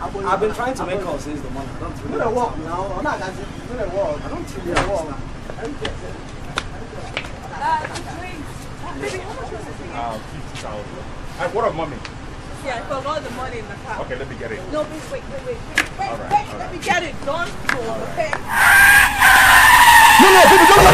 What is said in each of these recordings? I've been trying to make calls since the morning. I don't really work now. I'm not dancing. I don't really work. Baby, how much was this thing? 50,000. What of mommy? Yeah, I forgot the money in the car. Okay, let me get it. No, please, wait. All right, wait. Let me get it. Don't go, okay? No, baby, don't go.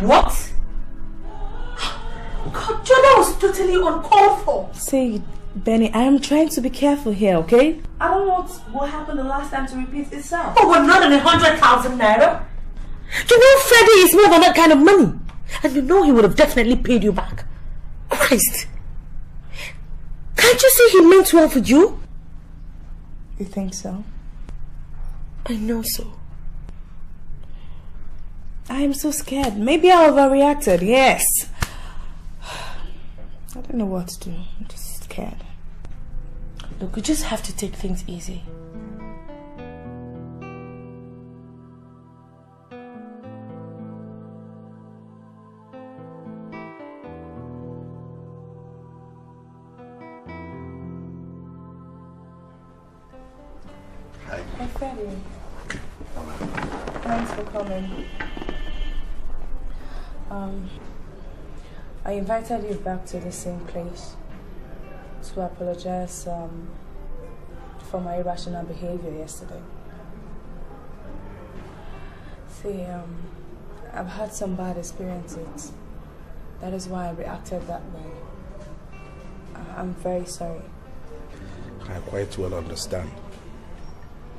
What? God, that was totally uncalled for. Say, Benny, I am trying to be careful here, okay? I don't want what happened the last time to repeat itself. Oh, but not in 100,000 naira. You know Freddy is more than that kind of money. And you know he would have definitely paid you back. Christ. Can't you see he meant well for you? You think so? I know so. I'm so scared. Maybe I overreacted. Yes. I don't know what to do. I'm just scared. Look, we just have to take things easy. Hi. Hi, Freddy. Thanks for coming. I invited you back to the same place to apologize for my irrational behavior yesterday. See, I've had some bad experiences. That is why I reacted that way. I'm very sorry. I quite well understand.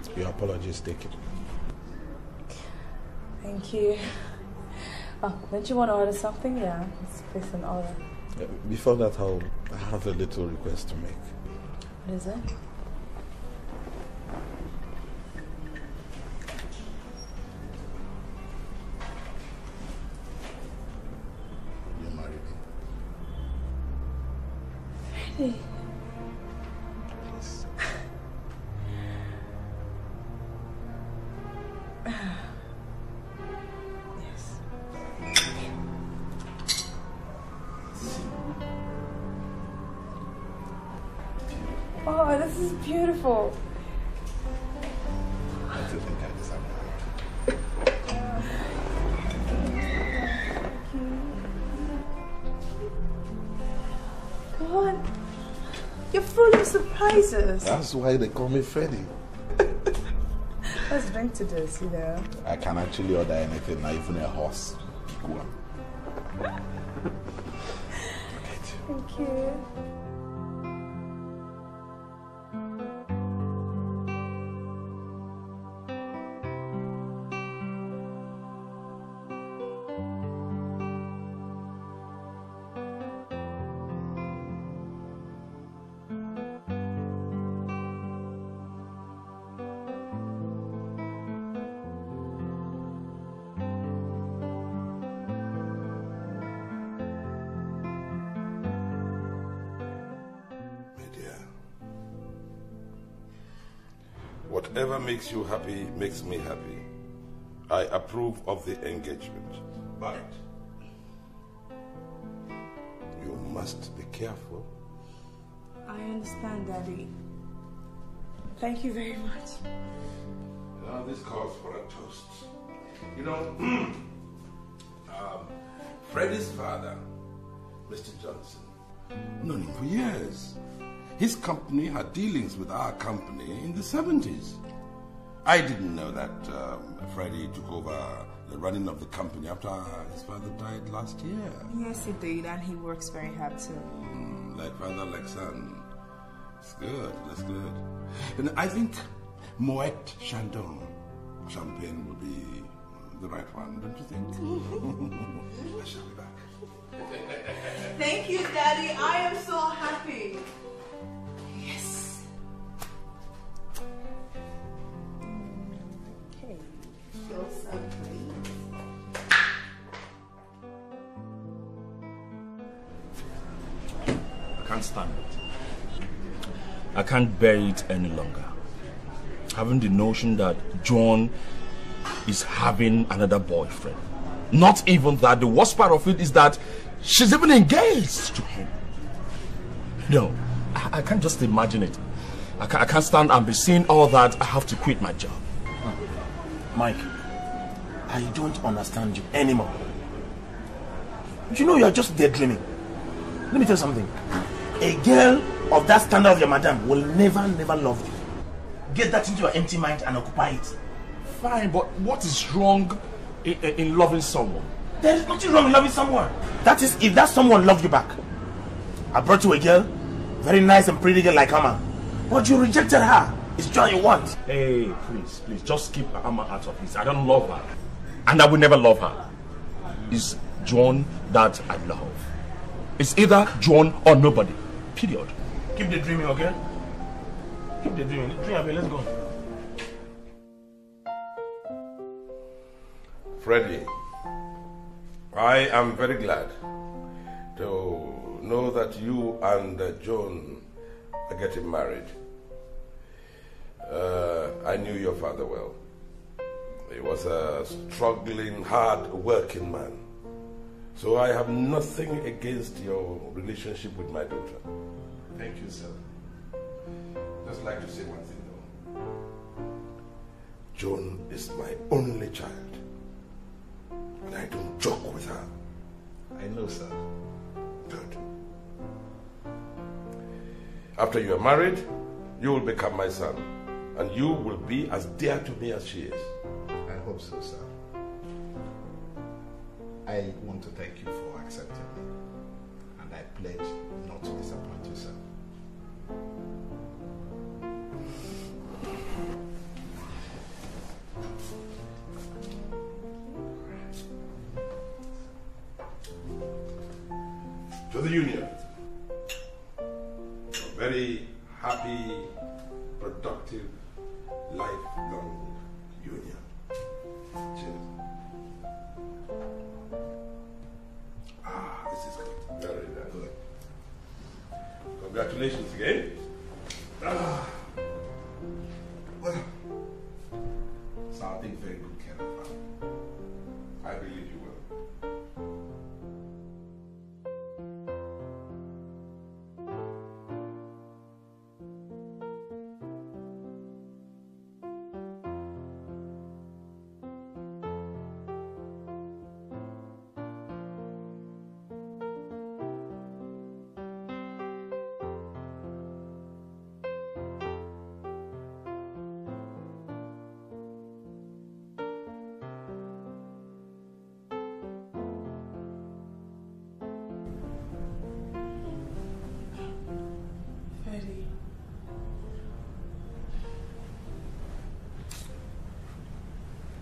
It's your apologies taken. Thank you. Oh, don't you want to order something? Yeah, let's place an order. Before that, I have a little request to make. What is it? You're married. Really? Please. This is beautiful. I do think I deserve it. Go on. You're full of surprises. That's why they call me Freddy. Let's drink to this, you know. I can actually order anything, not even a horse. Go on. Thank you. Whatever makes you happy makes me happy. I approve of the engagement, but you must be careful. I understand, Daddy. Thank you very much. Now this calls for a toast. You know, Freddie's father, Mr. Johnson, known him for years. His company had dealings with our company in the 70s. I didn't know that Freddie took over the running of the company after his father died last year. Yes, he did, and he works very hard too. Like father, like son. It's good, that's good. And I think Moet Chandon champagne will be the right one, don't you think? I shall be back. Thank you, Daddy. I am so happy. I can't stand it. I can't bear it any longer. Having the notion that John is having another boyfriend. Not even that. The worst part of it is that she's even engaged to him. No, I can't just imagine it. I can't stand and be seeing all that. I have to quit my job. Mike, I don't understand you anymore. You know you're just daydreaming. Let me tell you something. A girl of that standard of your madam will never love you. Get that into your empty mind and occupy it. Fine, but what is wrong in loving someone? There is nothing wrong in loving someone. That is, if that someone loved you back. I brought you a girl, very nice and pretty girl like Amma, but you rejected her. It's John you want. Hey, please, just keep Amma out of this. I don't love her, and I will never love her. It's John that I love. It's either John or nobody. Period. Keep the dreaming, okay? Keep the dreaming. Dream away, let's go. Freddie, I am very glad to know that you and John are getting married. I knew your father well. He was a struggling, hard-working man. So I have nothing against your relationship with my daughter. Thank you, sir. Just like to say one thing though. Joan is my only child. And I don't joke with her. I know, sir. Good. After you are married, you will become my son, and you will be as dear to me as she is. I hope so, sir. I want to thank you for accepting me, and I pledge not to disappoint you, sir. To the union, a very happy, productive, lifelong union. Cheers. Ah, this is good. Very, very good. Congratulations again. Ah. Well, so I think very good care of her. I believe you will.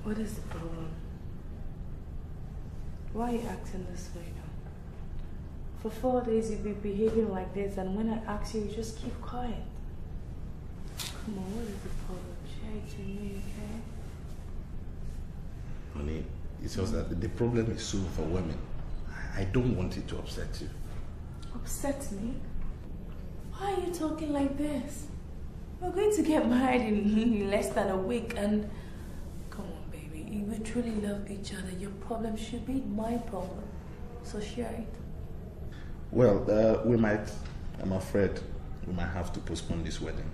What is the problem? Why are you acting this way now? For 4 days you've been behaving like this, and when I ask you, you just keep quiet. Come on, what is the problem? Share it to me, okay? Honey, it's just that the problem is so overwhelming. I don't want it to upset you. Upset me? Why are you talking like this? We're going to get married in less than a week, and we truly love each other. Your problem should be my problem. So share it. Well, I'm afraid, we might have to postpone this wedding.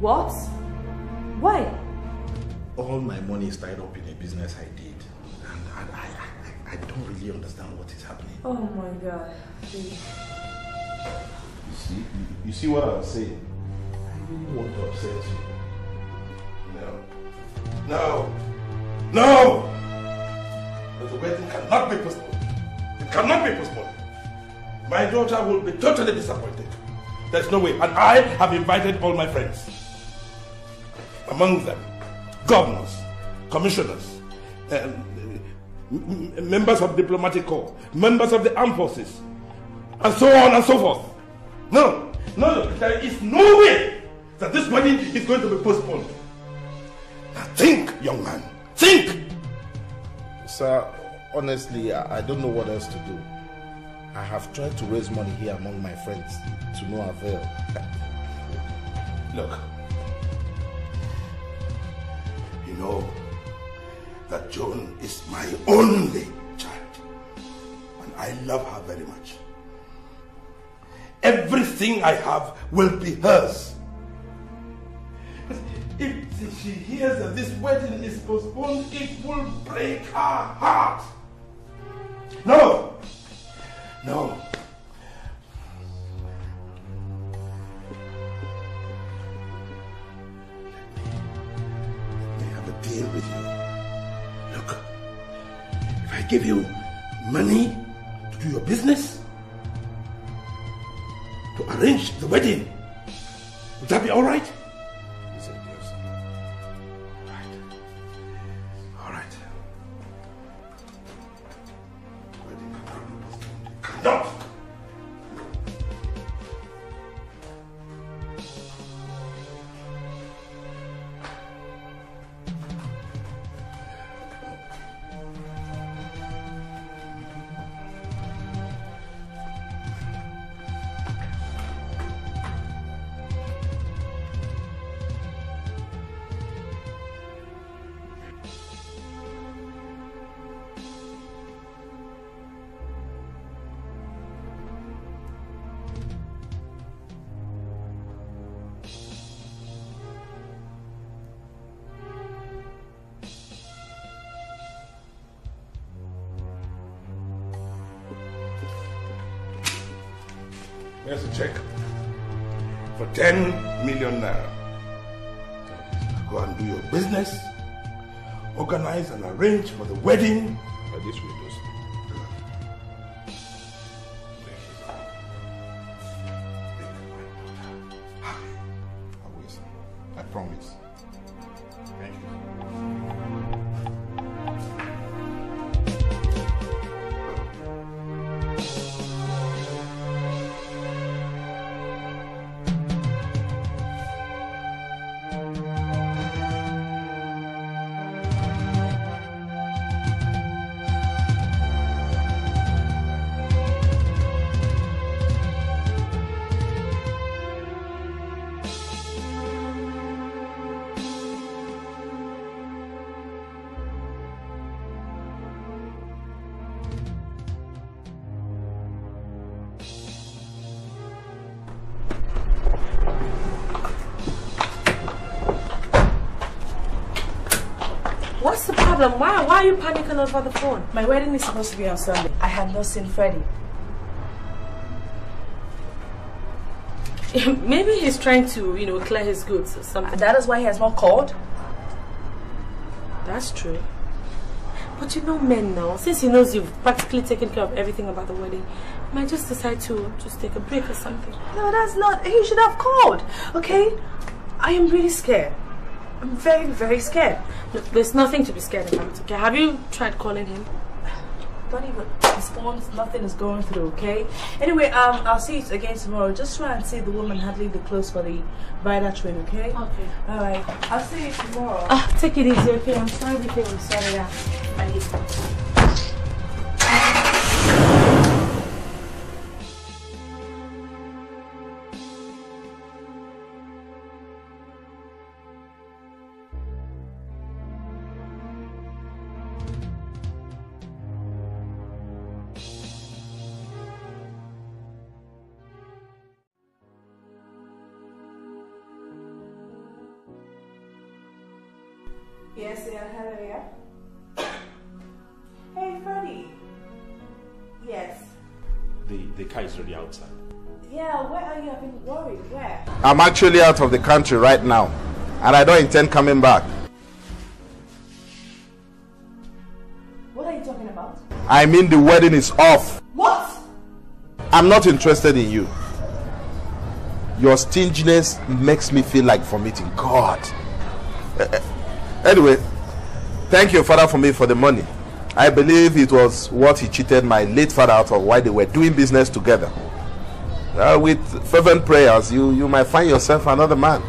What? Why? All my money is tied up in a business I did. And I don't really understand what is happening. Oh my God. Please. You see what I'm saying? I really want to upset you. No! But the wedding cannot be postponed. It cannot be postponed. My daughter will be totally disappointed. There's no way. And I have invited all my friends. Among them, governors, commissioners, members of diplomatic corps, members of the armed forces, and so on and so forth. No, there is no way that this wedding is going to be postponed. Now think, young man. Think! Sir, honestly, I don't know what else to do. I have tried to raise money here among my friends, to no avail. Look, you know that Joan is my only child, and I love her very much. Everything I have will be hers. If she hears that this wedding is postponed, it will break her heart. No. Let me have a deal with you. Look, if I give you money to do your business, to arrange the wedding, would that be all right? Here's a check. for 10 million naira. Go and do your business, organize and arrange for the wedding at this window. I promise. Thank you. Why are you panicking over the phone? My wedding is supposed to be on Sunday. I had not seen Freddy. Maybe he's trying to, clear his goods or something. That is why he has not called? That's true. But men now, since he knows you've practically taken care of everything about the wedding, might just decide to just take a break or something. No, that's not. He should have called, okay? I am really scared. I'm very, very scared. Look, there's nothing to be scared about, okay? Have you tried calling him? Don't even respond. Nothing is going through, okay? Anyway, I'll see you again tomorrow. Just try and see the woman handling the clothes for the bridal train, okay? Okay. All right. I'll see you tomorrow. Take it easy, okay? I'm sorry, because I'm sorry. I need to. Yes, yeah, hello, yeah. Hey, Freddy. Yes. The car is already outside. Yeah, where are you? I've been worried. Where? I'm actually out of the country right now, and I don't intend coming back. What are you talking about? I mean, the wedding is off. What? I'm not interested in you. Your stinginess makes me feel like vomiting. God. Anyway, thank your father for the money. I believe it was what he cheated my late father out of while they were doing business together. With fervent prayers, you might find yourself another man.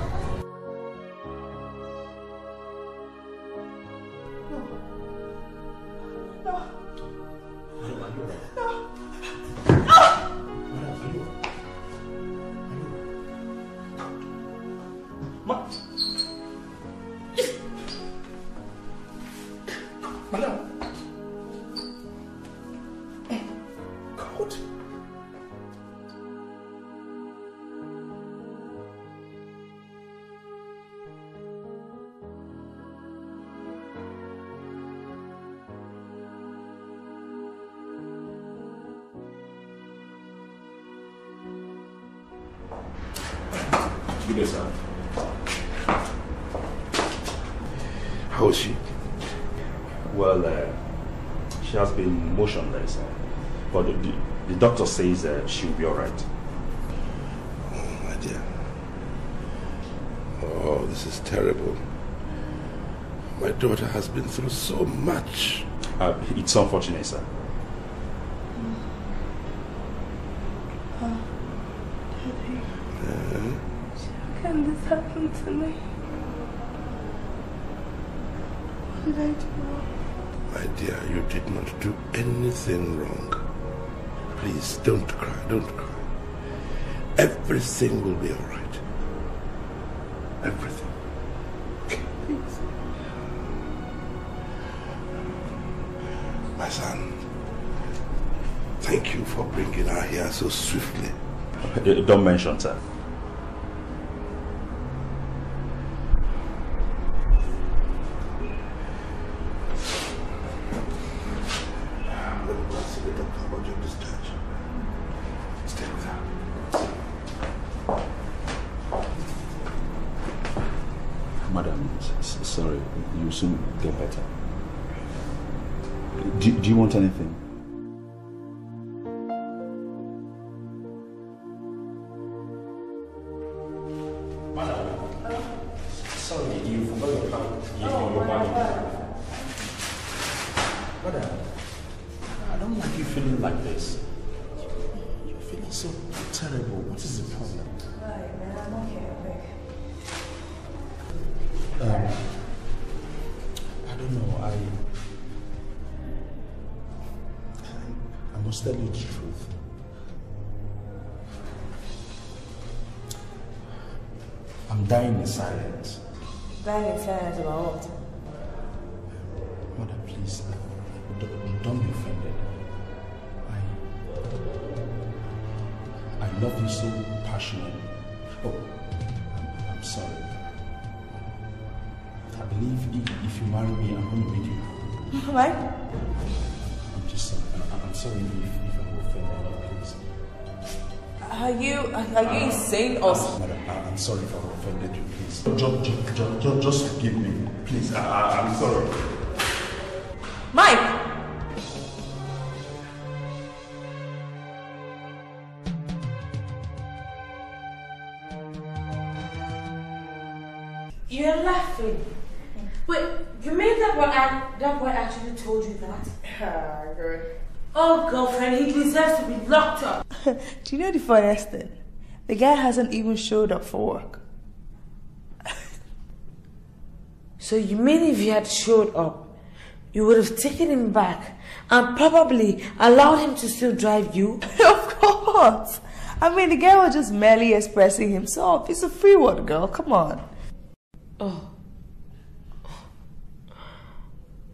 How is she? Well, she has been motionless, but the doctor says she'll be all right. Oh, my dear. Oh, this is terrible. My daughter has been through so much. It's unfortunate, sir. To me. What did I do wrong? My dear, you did not do anything wrong. Please, don't cry, don't cry. Everything will be all right. Everything. Please. My son, thank you for bringing her here so swiftly. Don't mention, sir. Sorry, you'll soon get better. Do you want anything? Do you know the funniest thing? The guy hasn't even showed up for work. So you mean if he had showed up, you would have taken him back and probably allowed him to still drive you? Of course! I mean, the guy was just merely expressing himself. It's a free word, girl. Come on. Oh.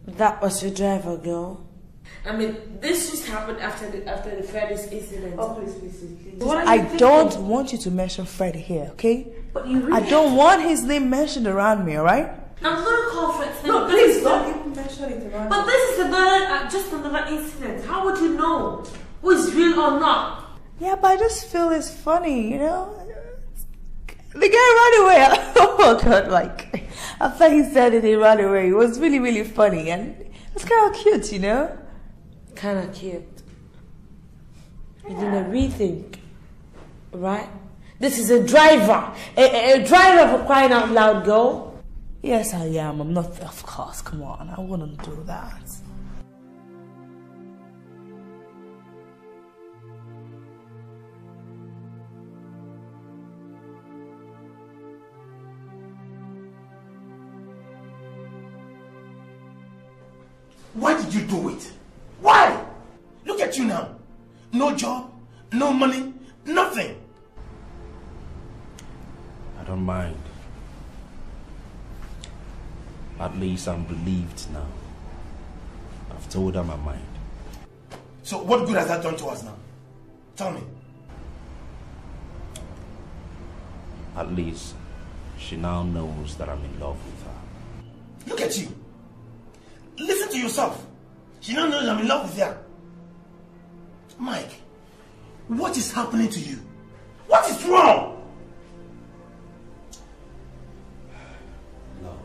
That was your driver, girl. I mean, this just happened after the Freddy's incident. Oh, please, please, please. I don't want you to mention Freddy here, okay? But you really I don't want his name mentioned around me, all right? I'm gonna call Fred's name. No, please don't even mention it around me. But this is another, just another incident. How would you know who's real or not? Yeah, but I just feel it's funny, you know. The guy ran away. Oh God, like after he said it, he ran away. It was really, really funny, and it's kind of cute, you know. Kind of cute. You didn't rethink, right? This is a driver. A driver for crying out loud, girl. Yes, I am. I'm not, of course. Come on, I wouldn't do that. Why did you do it? Why? Look at you now. No job, no money, nothing. I don't mind. At least I'm relieved now. I've told her my mind. So what good has that done to us now? Tell me. At least she now knows that I'm in love with her. Look at you. Listen to yourself. She now knows I'm in love with her. Mike, what is happening to you? What is wrong? Love.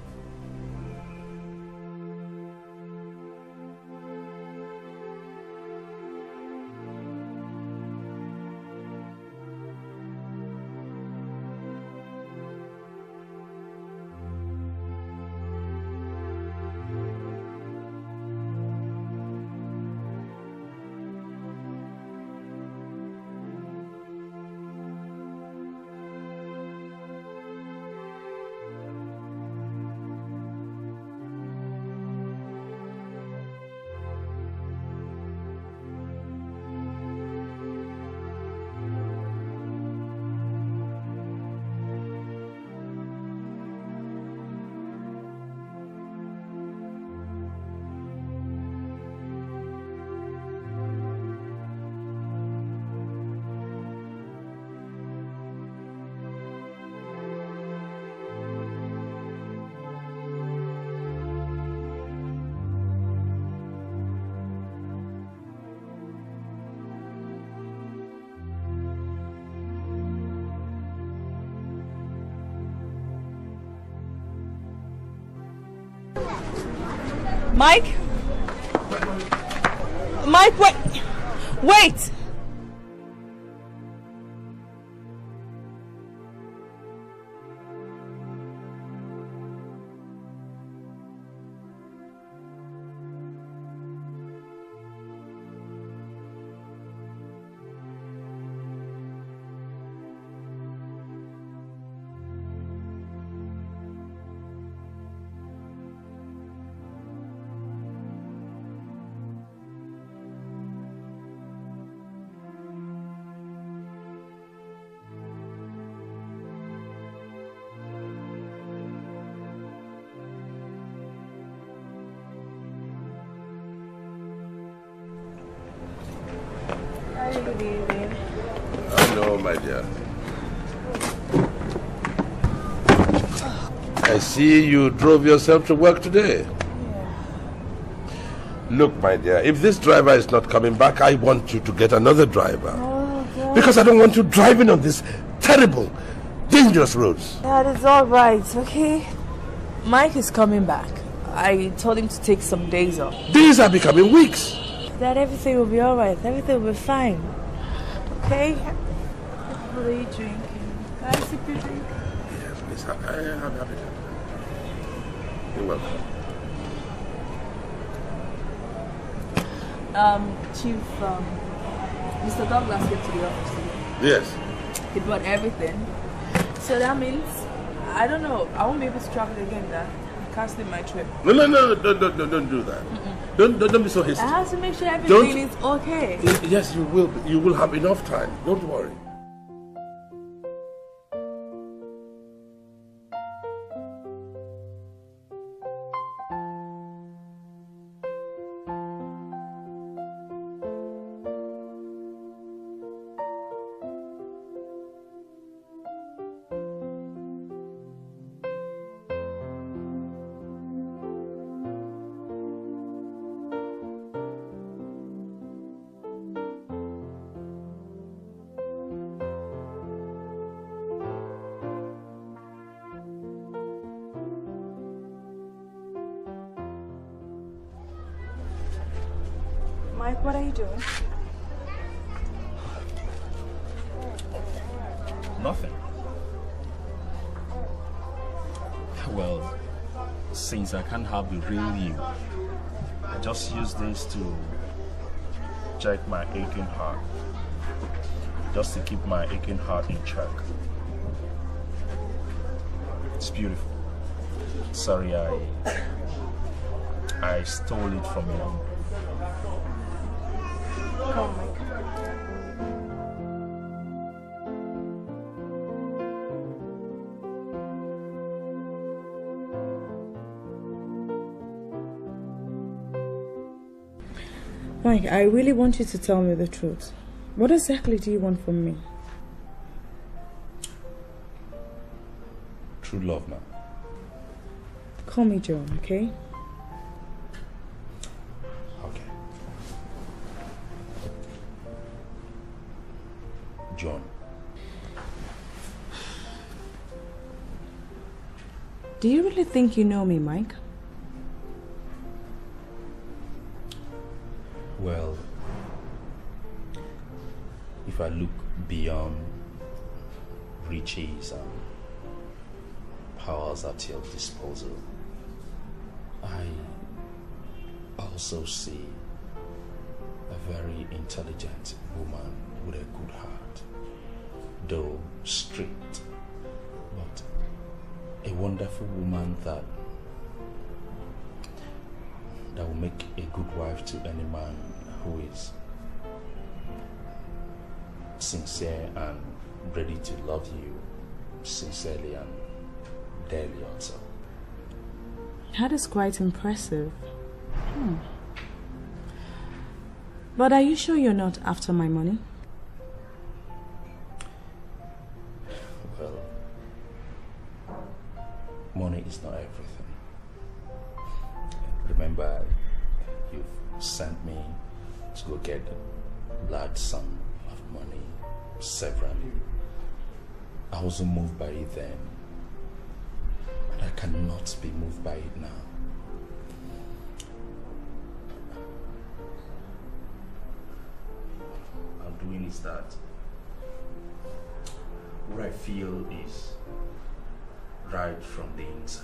Mike? Mike, wait! Wait! No, my dear. I see you drove yourself to work today. Yeah. Look, my dear, if this driver is not coming back, I want you to get another driver. Oh, God. Because I don't want you driving on these terrible, dangerous roads. That is all right, okay? Mike is coming back. I told him to take some days off. Days are becoming weeks. That everything will be all right. Everything will be fine. Okay? What are you drinking? Can I sip your drink? Yes, please. I am happy. You're welcome. Chief, Mr. Douglas came to the office today. Yes. He bought everything. So that means, I don't know, I won't be able to travel again now. Canceling my trip. No, don't do that. Mm-mm. Don't be so hasty. I have to make sure everything is okay. Yes, you will. You will have enough time. Don't worry. Mike, what are you doing? Nothing. Well, since I can't have the real you, I just use this to check my aching heart. Just to keep my aching heart in check. It's beautiful. Sorry, I stole it from you. Oh my God. Mike, I really want you to tell me the truth. What exactly do you want from me? True love, ma'am. Call me Joan, okay? John. Do you really think you know me, Mike? Well, if I look beyond riches and powers at your disposal, I also see a very intelligent woman with a good heart. Though strict, but a wonderful woman that will make a good wife to any man who is sincere and ready to love you sincerely and dearly also. That is quite impressive. But are you sure you're not after my money? Money is not everything. Remember, you've sent me to go get a large sum of money severally. I wasn't moved by it then, and I cannot be moved by it now. is that what I feel is right from the inside.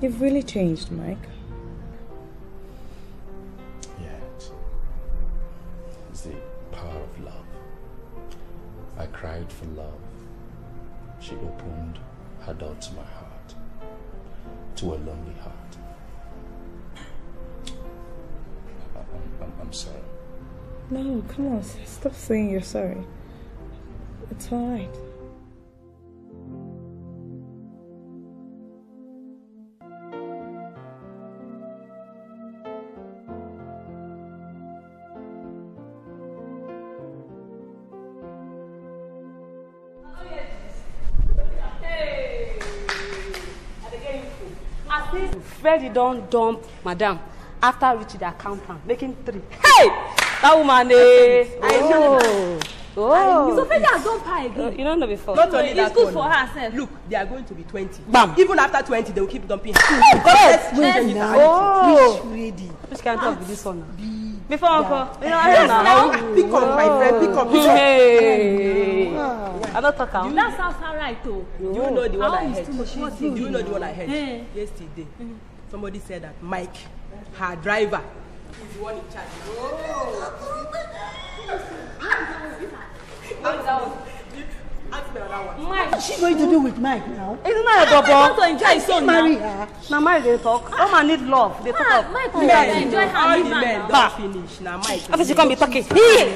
You've really changed, Mike. Yeah, it's the power of love. I cried for love. She opened her door to my heart, to a lonely heart. I'm sorry. No, come on, stop saying you're sorry. It's all right. Freddy don't dump madam after reaching the accountant, making 3. Hey! That woman, I know. So Freddy has dumped her again. You don't know before. Not only that, it's good for herself. Look, they are going to be 20. Bam! Even after 20, they will keep dumping her. Oh, God! Which Freddy? Which can talk with this one now? Before uncle. Yes, now. Pick up, my friend, pick up. Hey! I'm not talking. That sounds alright, though. Do you know the one I heard? Do you know the one I heard? Yesterday. Somebody said that Mike, her driver, is the one in charge. Oh! Mike, what's she going to do with Mike now? Isn't that a double? I enjoy so marry her. Now Mike they talk. Woman need love. They talk up. Mike, enjoy her man. Don't finish. Now Mike. After she can't be talking.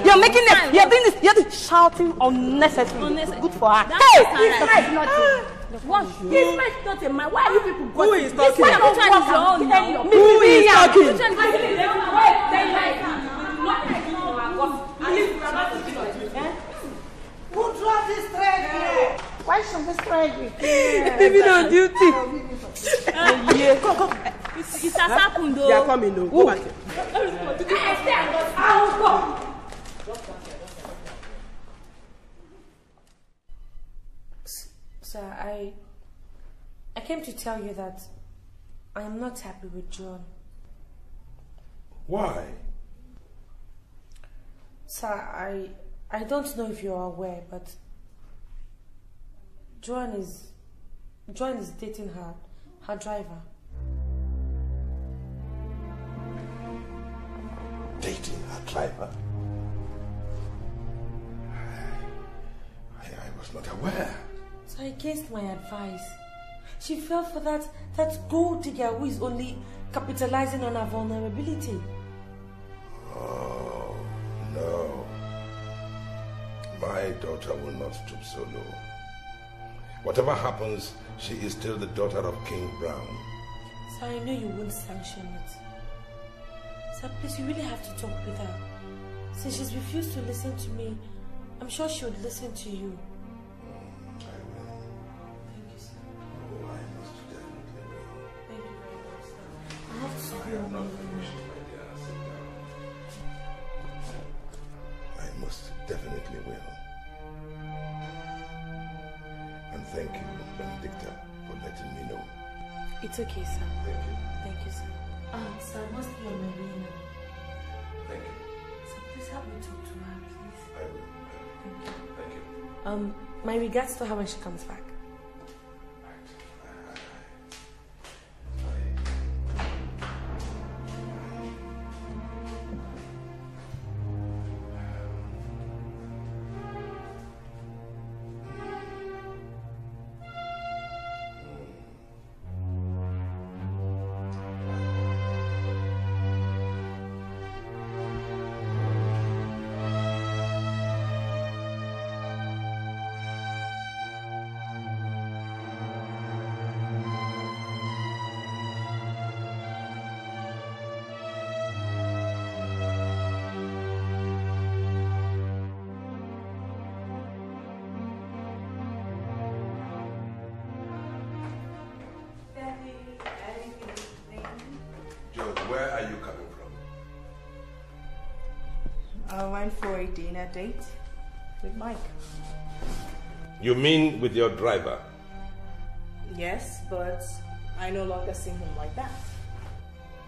You're making it. You're doing this. You're shouting unnecessarily. It's good for her. Hey, what? This man is not a man. Why are you people going? Who is talking? This man is not a man. Who is talking? Who draws this thread here? Why should this thread here? Leave it on duty. Come, come. It's a happened though. They are coming though. Go back here. I will come. Sir, I came to tell you that I am not happy with John. Why? Sir, I don't know if you are aware, but John is dating her driver. Dating her driver? I was not aware. So I against my advice. She fell for that gold digger who is only capitalizing on her vulnerability. Oh, no. My daughter will not stoop so low. Whatever happens, she is still the daughter of King Brown. So I know you won't sanction it. Sir, please, you really have to talk with her. Since she's refused to listen to me, I'm sure she would listen to you. I am not finished, my dear. Sit down. I most definitely will. And thank you, Benedicta, for letting me know. It's okay, sir. Thank you. Thank you, sir. Sir, I must be on my way now. Thank you. Sir, please help me talk to her, please. I will. Thank you. Thank you. My regards to her when she comes back. For a dinner date with Mike. You mean with your driver? Yes, but I no longer see him like that.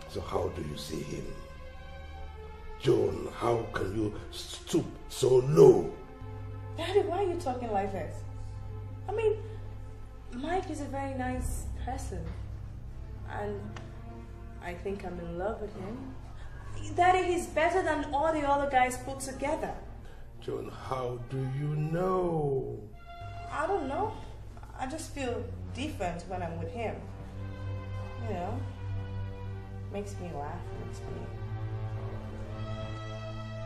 So how do you see him? Joan, how can you stoop so low? Daddy, why are you talking like that? I mean, Mike is a very nice person. And I think I'm in love with him. Daddy, he's better than all the other guys put together. Joan, how do you know? I don't know. I just feel different when I'm with him. You know, makes me laugh, makes me...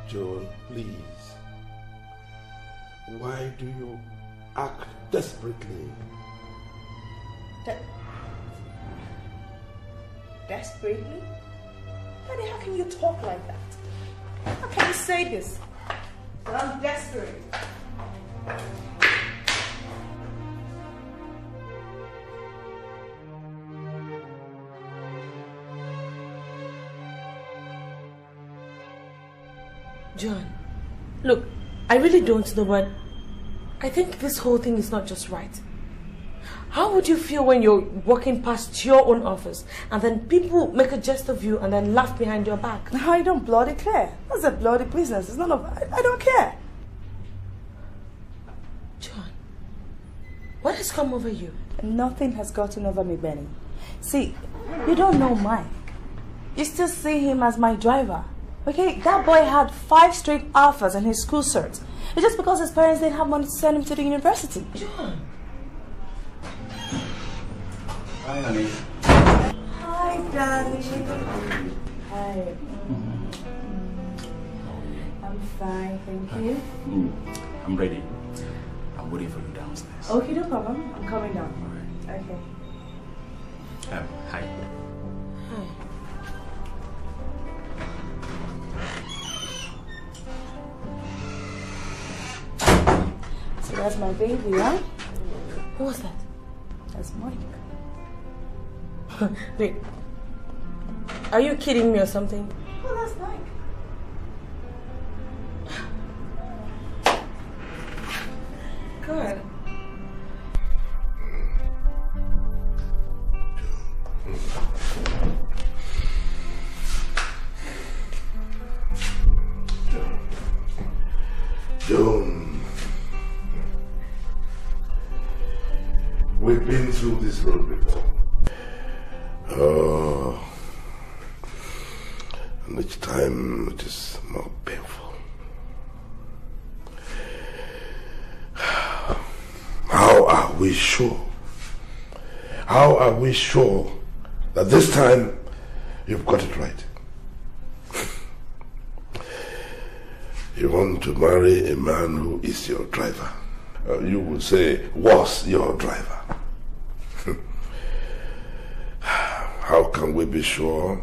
Joan, please. Why do you act desperately? Desperately? Daddy, how can you talk like that? How can you say this? But I'm desperate. John, look, I really don't know, but I think this whole thing is not just right. How would you feel when you're walking past your own office and then people make a jest of you and then laugh behind your back? No, I don't bloody care. That's a bloody business. It's none of... I don't care. John, what has come over you? Nothing has gotten over me, Benny. See, you don't know Mike. You still see him as my driver. Okay, that boy had 5 straight alphas in his school cert. It's just because his parents didn't have money to send him to the university. John. Hi, honey. Hi, darling. Hi. I'm fine, thank you. I'm ready. I'm waiting for you downstairs. Okay, no problem. I'm coming down. All right. Okay. Hi. Hi. So that's my baby, huh? Who was that? That's Monica. Wait, are you kidding me or something? Well, that's Mike. Good. Joan, we've been through this road before. Oh, and each time it is more painful. How are we sure? How are we sure that this time you've got it right? You want to marry a man who is your driver. You would say, was your driver. How can we be sure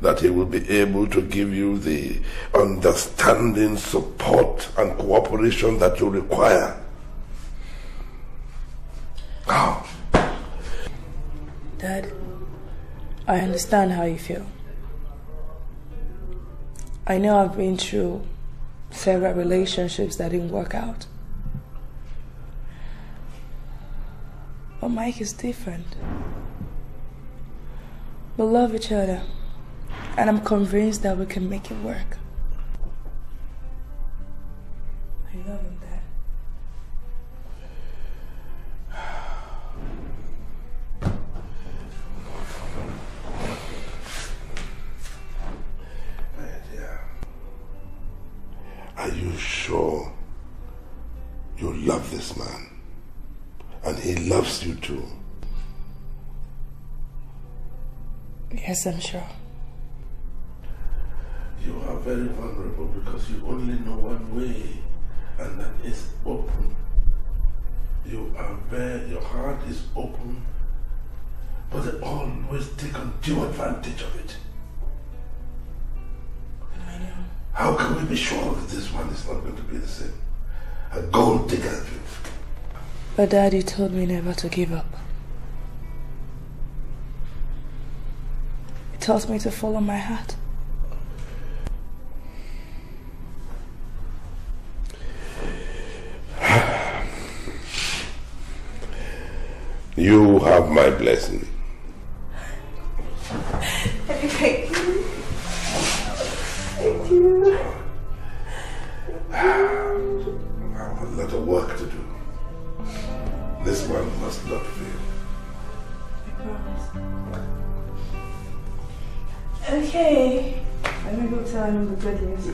that he will be able to give you the understanding, support, and cooperation that you require? How? Dad, I understand how you feel. I know I've been through several relationships that didn't work out. But Mike is different. We love each other, and I'm convinced that we can make it work. I love him, Dad. Are you sure you love this man? And he loves you too? Yes, I'm sure. You are very vulnerable because you only know one way, and that is open. You are very, your heart is open, but they always take undue advantage of it. I know. How can we be sure that this one is not going to be the same? A gold digger. But Daddy told me never to give up. Tells me to follow my heart. You have my blessing. work to do. This one must not fail. I promise. Okay. Let me go tell him the good news.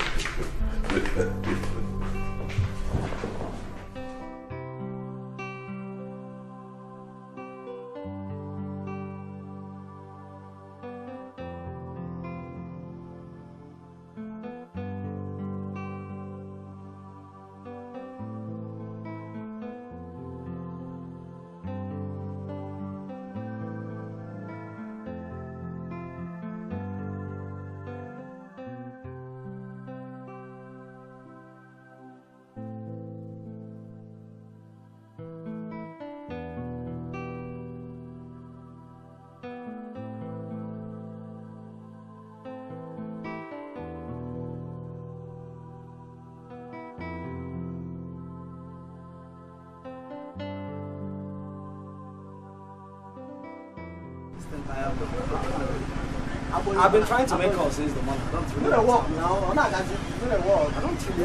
I've been trying to make calls since the morning. I don't really work now. I'm not dancing. I don't really work. Baby,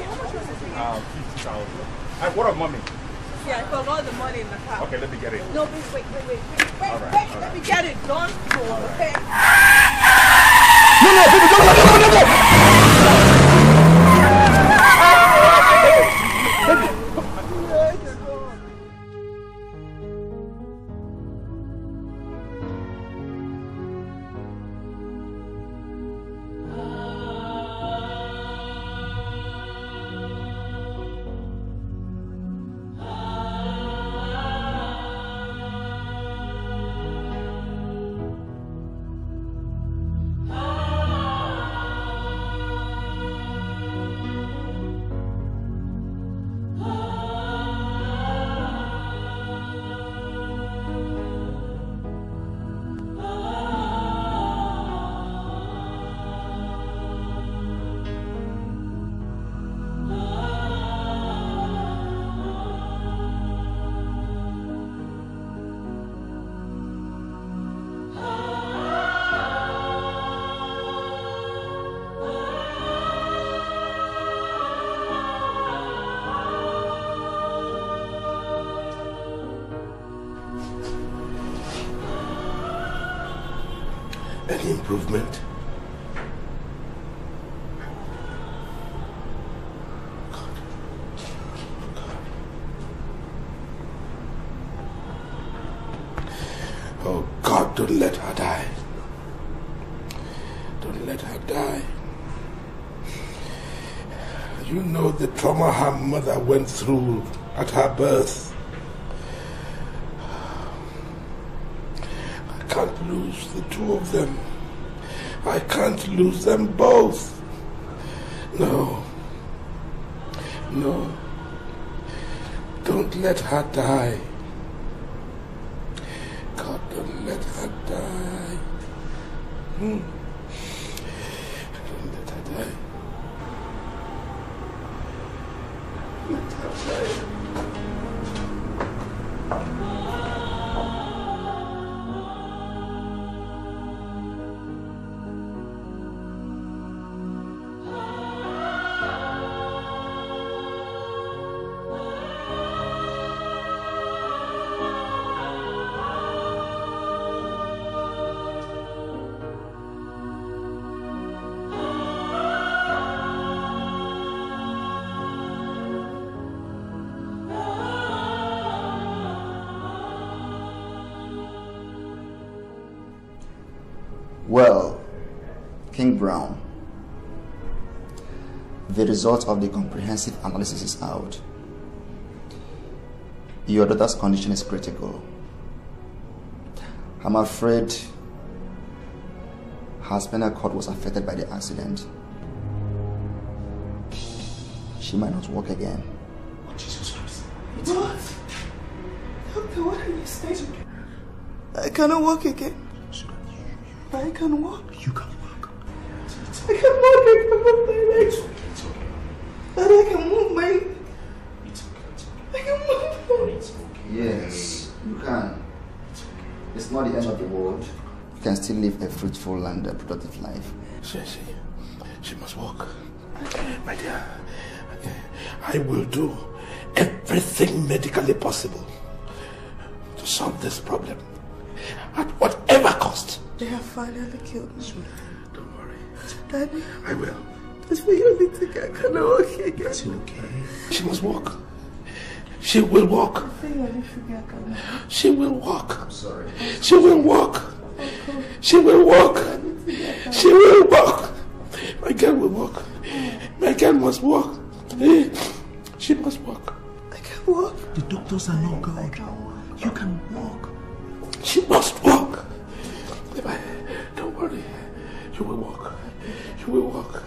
how much was this? 50,000. I bought a mommy. Yeah, I forgot the money in the car. Okay, let me get it. No, please wait. All right, wait. Let me get it. Don't go. Okay. No, baby, don't. Baby. Improvement. God. Oh God, don't let her die. Don't let her die. You know the trauma her mother went through at her birth. I can't lose the two of them. I can't lose them both. No. Don't let her die. God, don't let her die. Don't let her die. Let her die. Well, King Brown, the result of the comprehensive analysis is out. Your daughter's condition is critical. I'm afraid her spinal cord was affected by the accident. She might not walk again. Oh, Jesus Christ. What? Doctor, what are you saying? I cannot walk again. I can walk. You can walk. I can walk. I can move my legs. It's okay. But I can move my. It's okay. It's okay. I can move my. It's okay. Yes, you can. It's okay. It's not the end of the world. You can still live a fruitful and a productive life. She must walk. My dear, I will do everything medically possible to solve this problem at whatever cost. They have finally killed me. Don't worry. Daddy. I will. That's the only thing I can walk again. That's okay. She must walk. She will walk. She will walk. I'm sorry. She will walk. She will walk. She will walk. My girl will walk. My girl must walk. She must walk. I can walk. The doctors are not God. You can walk. She must walk. Don't worry. You will walk. You will walk.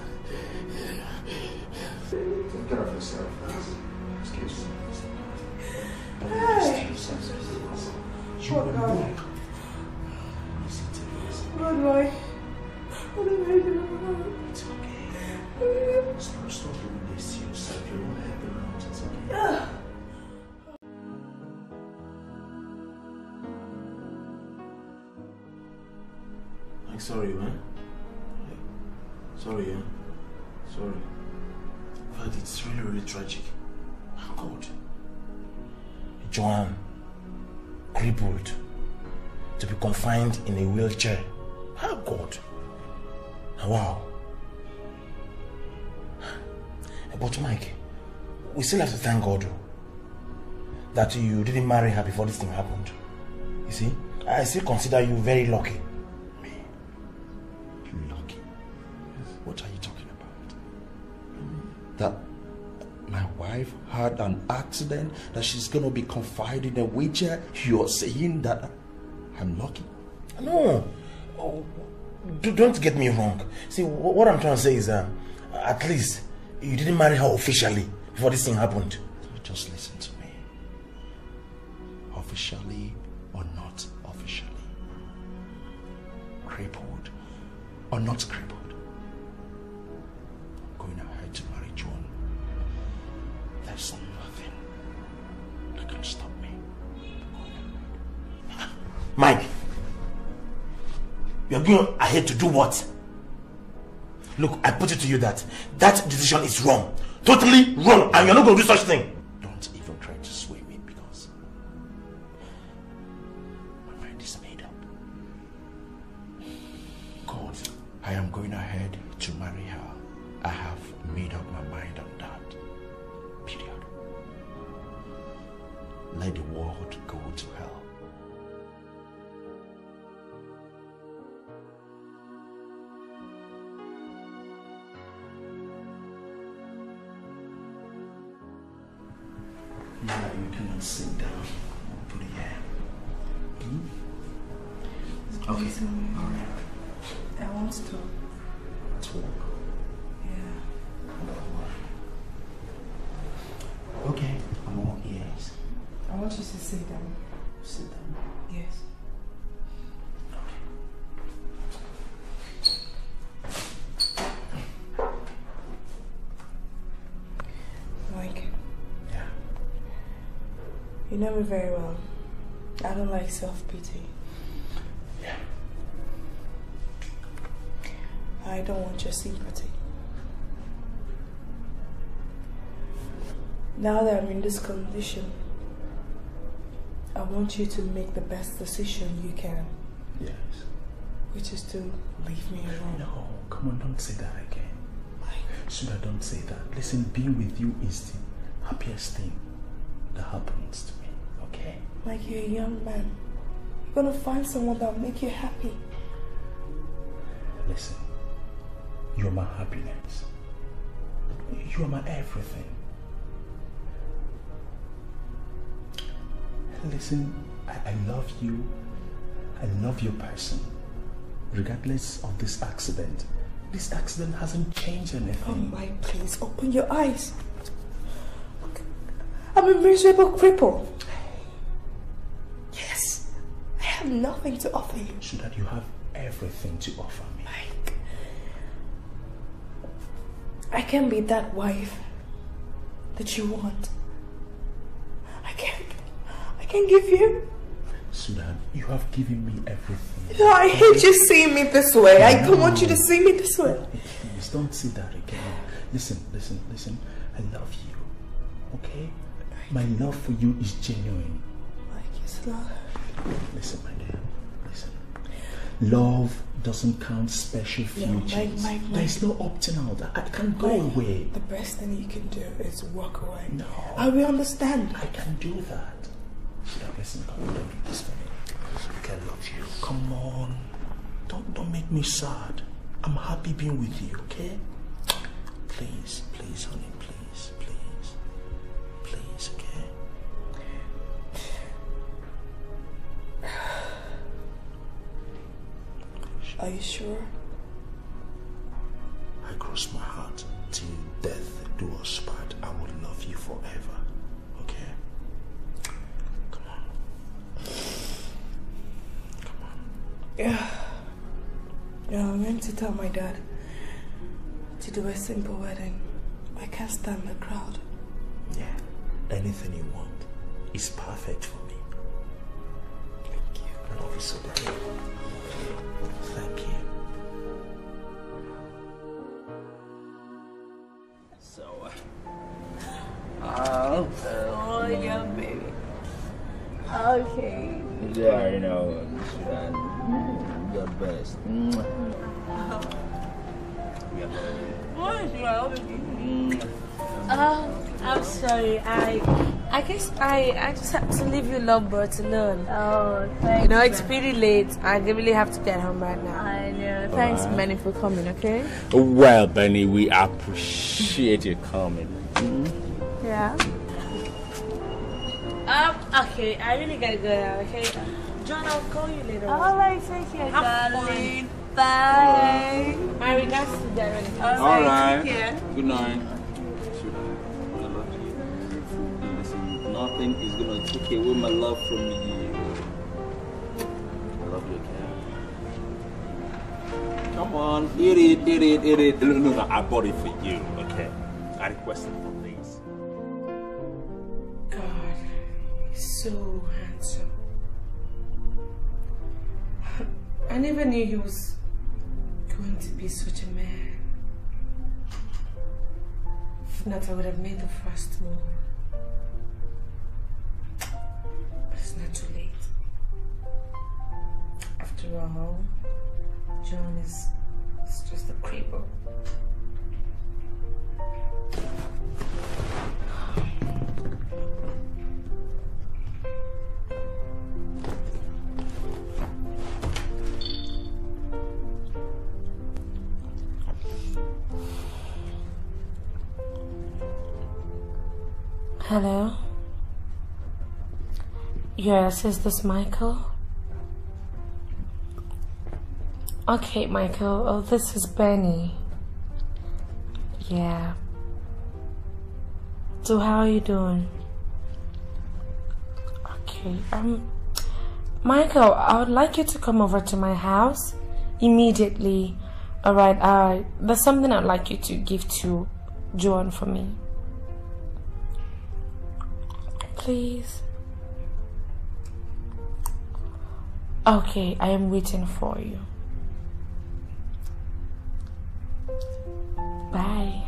Take care of yourself. Excuse me. Hey! Poor guy. Good boy. What am I doing? It's okay. Stop doing this to yourself. You won't help him out. It's okay. I'm sorry, man. Sorry, yeah? Sorry. But it's really, really tragic. How cold. Joan, crippled, to be confined in a wheelchair. How God. Wow. But Mike, we still have to thank God that you didn't marry her before this thing happened. You see, I still consider you very lucky. Me? Lucky? What are you talking about? That my wife had an accident, that she's going to be confined in a wheelchair. You're saying that I'm lucky? No. Oh, don't get me wrong. See, what I'm trying to say is, at least you didn't marry her officially before this thing happened. Just listen to me. Officially or not officially. Crippled or not crippled. There's nothing that can stop me. Mike, you're going ahead to do what? Look, I put it to you that decision is wrong. Totally wrong, and you're not going to do such thing. Don't even try to sway me, because my mind is made up. God, I am going ahead to marry her. I have made up my mind on that. Period. Let the world go to hell. Now you cannot sit down and put it here. Okay. Alright. I want to. Let's walk. Yeah. Okay, I'm all ears. I want you to sit down. Sit down? Yes. Okay. Mike. Yeah? You know me very well. I don't like self-pity. Yeah. I don't want your sympathy. Now that I'm in this condition, I want you to make the best decision you can. Yes. Which is to leave me alone. No, come on, don't say that again. Should I don't say that? Listen, being with you is the happiest thing that happens to me, okay? Like, you're a young man. You're gonna find someone that'll make you happy. Listen, you're my happiness. You're my everything. Listen, I love you. I love your person. Regardless of this accident hasn't changed anything. Oh my, please, open your eyes. I'm a miserable cripple. Yes, I have nothing to offer you. So that you have everything to offer me. Like, I can be that wife that you want. I can give you. Sudan, you have given me everything. No, I hate you seeing me this way. I don't want you to see me this way. Please don't say that again. Listen. I love you. Okay? My love for you is genuine. Like it's love. Listen, my dear. Listen. Love doesn't count special futures. Yeah, there's no opting out. I can't go away. The best thing you can do is walk away. No. I will understand. I can do that. Now listen, come on, don't do this for me. Okay, I love you. Come on. Don't make me sad. I'm happy being with you, okay? Please, honey, please, okay? Are you sure? I cross my heart till death do us part. I will love you forever. Okay? Come on. Yeah, I'm going to tell my dad to do a simple wedding. I can't stand the crowd. Yeah, anything you want is perfect for me. Thank you. I love you so much. Thank you. So, oh yeah, baby. Okay. Yeah, you know, you're the best. I'm sorry. I guess I just have to leave you long, but alone. Oh, thanks. You know, it's pretty late. I really have to get home right now. I know. Thanks, Benny, for coming, okay? Well, Benny, we appreciate you coming. Mm-hmm. Yeah. Okay, I really gotta go now, okay? John, I'll call you later. Alright, take care, darling. Bye. My regards to Darren. Alright. Good night. I love you. Listen, nothing is gonna take away my love from you. I love you, okay? Come on, eat it. No, I bought it for you, okay? I requested for things. God, he's so handsome. I never knew he was going to be such a man. If not, I would have made the first move. But it's not too late. After all, John is just a cripple. Hello? Yes, is this Michael? Okay, Michael. Oh, this is Benny. Yeah. So how are you doing? Okay, Michael, I would like you to come over to my house immediately. Alright, there's something I'd like you to give to John for me. Please. Okay, I am waiting for you. Bye.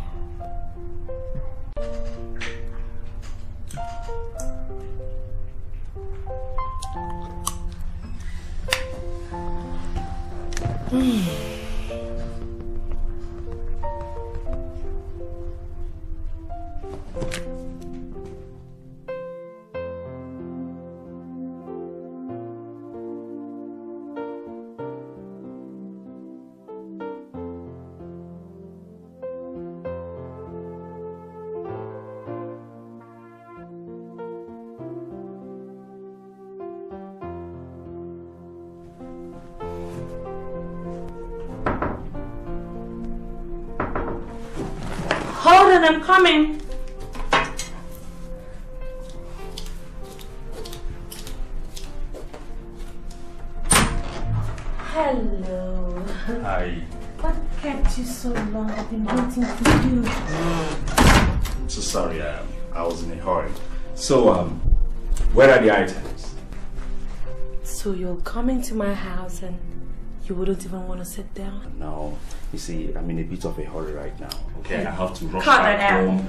I'm coming. Hello. Hi. What kept you so long? I've been waiting for you. I'm so sorry. I was in a hurry. So, where are the items? So you're coming to my house and You wouldn't even want to sit down? No. You see, I'm in a bit of a hurry right now. Okay, I have to rush back home.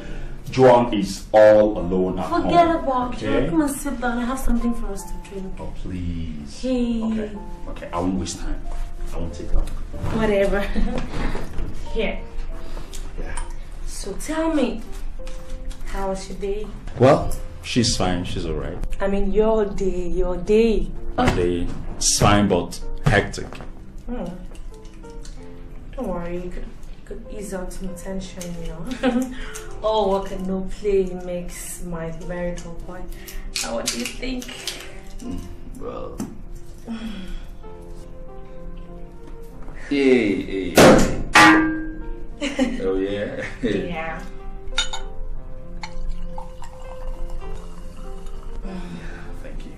John is all alone at home. Forget about John. Come and sit down. I have something for us to drink. Oh, please. Hey. Okay. Okay, I won't waste time. I won't take long. Whatever. Here. Yeah. So tell me, how was your day? Well, she's fine. She's all right. I mean, your day. My day. It's fine, but hectic. Hmm. Don't worry. You could ease out some tension, you know. Oh, work and no play makes my marital point. Now, what do you think? Well. Hey, hey. Oh, yeah. Yeah. Thank you.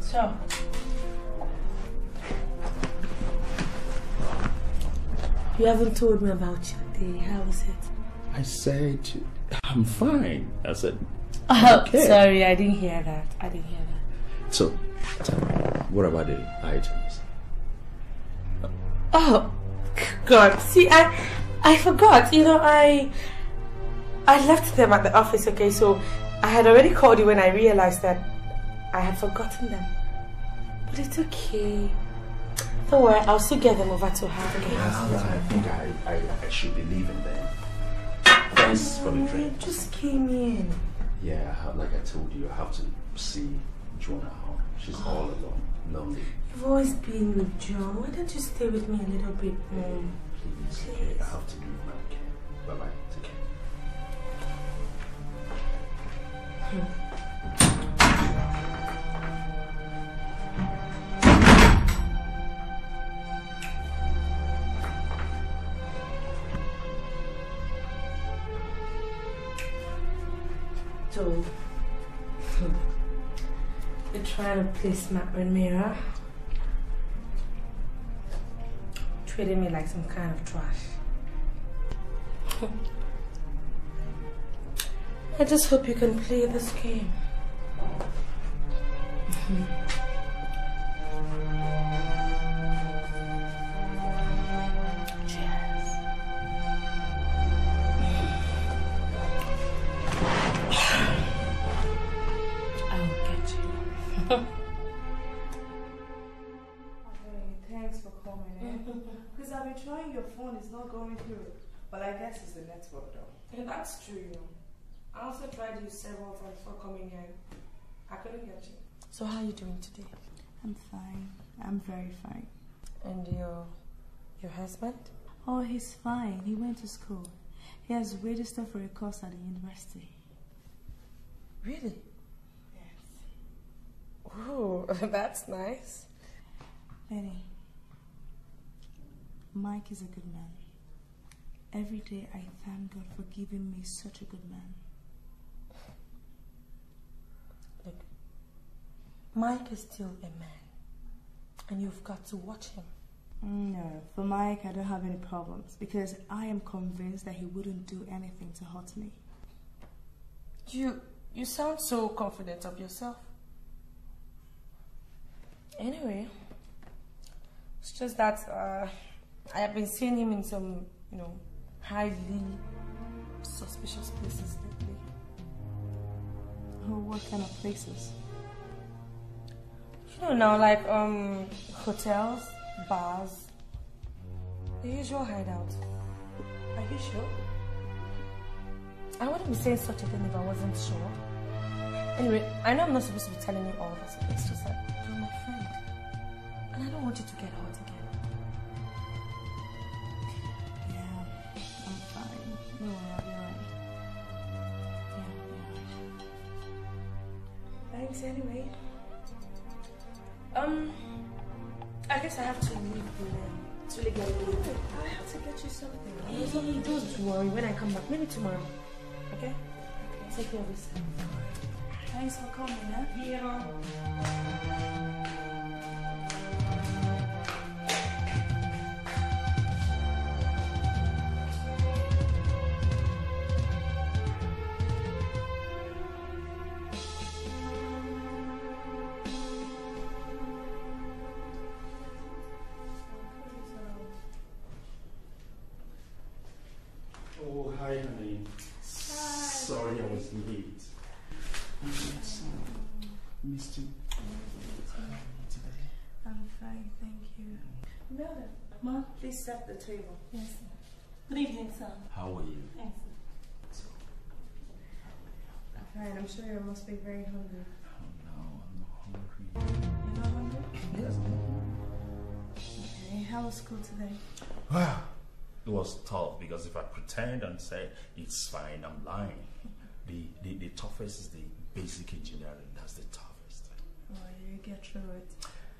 So. You haven't told me about your day. How was it? I said, I'm fine. I said, oh, okay. Sorry, I didn't hear that. So, what about the items? Oh, God. See, I forgot. You know, I left them at the office, okay? So, I had already called you when I realized that I had forgotten them. But it's okay. Don't worry, I'll still get them over to her. Okay? Yes, I think I should be leaving then. Thanks for the drink. I just came in. Yeah, like I told you, I have to see Joan at home. She's all alone, lonely. You've always been with Joan. Why don't you stay with me a little bit more? Hey, please. Okay, I have to do what I can. Bye-bye. Take care. So, you're trying to play smart with me, huh? Treating me like some kind of trash. I just hope you can play this game. Because I've been trying your phone, it's not going through. But I guess it's the network though. Yeah, that's true, you know. I also tried you several times before coming in. I couldn't get you. So how are you doing today? I'm fine. I'm very fine. And your husband? Oh, he's fine. He went to school. He has registered for a course at the university. Really? Yes. Oh, that's nice. Benny. Mike is a good man. Every day I thank God for giving me such a good man. Look, Mike is still a man, and you've got to watch him. No, for Mike I don't have any problems because I am convinced that he wouldn't do anything to hurt me. You sound so confident of yourself. Anyway, it's just that I have been seeing him in some, you know, highly suspicious places lately. Oh, what kind of places? You don't know, like hotels, bars, the usual hideout. Are you sure? I wouldn't be saying such a thing if I wasn't sure. Anyway, I know I'm not supposed to be telling you all this, but it's just that you're my friend, and I don't want you to get hurt again. No, you're right. Yeah. Thanks anyway. I guess I have to leave you now. It's really good. I have to get you something. Hey, don't worry. When I come back, maybe tomorrow. Okay? Okay. Take care of yourself. Thanks for coming, huh? Yeah. just leave it. Missed you. I'm fine, thank you. Madam, Mom, please set the table. Yes, sir. Good evening, sir. How are you? Excellent. I'm fine. I'm sure you must be very hungry. Oh no, I'm not hungry. You're not hungry? Yes. Okay, how was school today? Wow. It was tough because if I pretend and say it's fine, I'm lying. The toughest is the basic engineering. That's the toughest. Well, you get through it.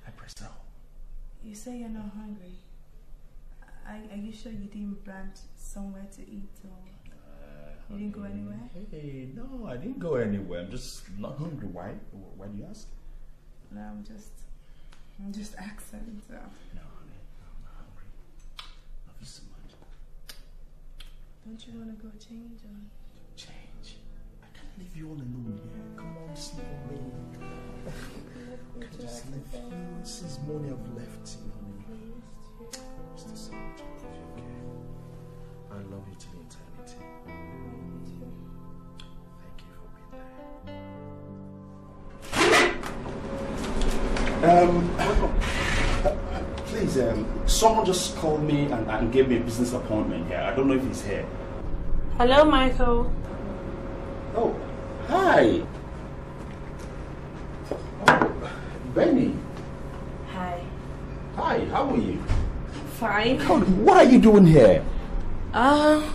I press down. You say you're not hungry. Are you sure you didn't branch somewhere to eat or you didn't go anywhere? Hey, no, I didn't go anywhere. I'm just not hungry. Why? Why do you ask? No, I'm just asking. So. No, honey, I'm not hungry. Love you so much. Don't you want to go change or? Change? I can't leave you all alone here. Come on, sleep on me. I can't just leave you. Since morning I've left you, honey. I'm still so much I love you, okay? I love you till eternity. Thank you for being there. Please, someone just called me and gave me a business appointment here. I don't know if he's here. Hello, Michael. Oh, hi. Oh, Benny. Hi. Hi, how are you? Fine. God, what are you doing here? I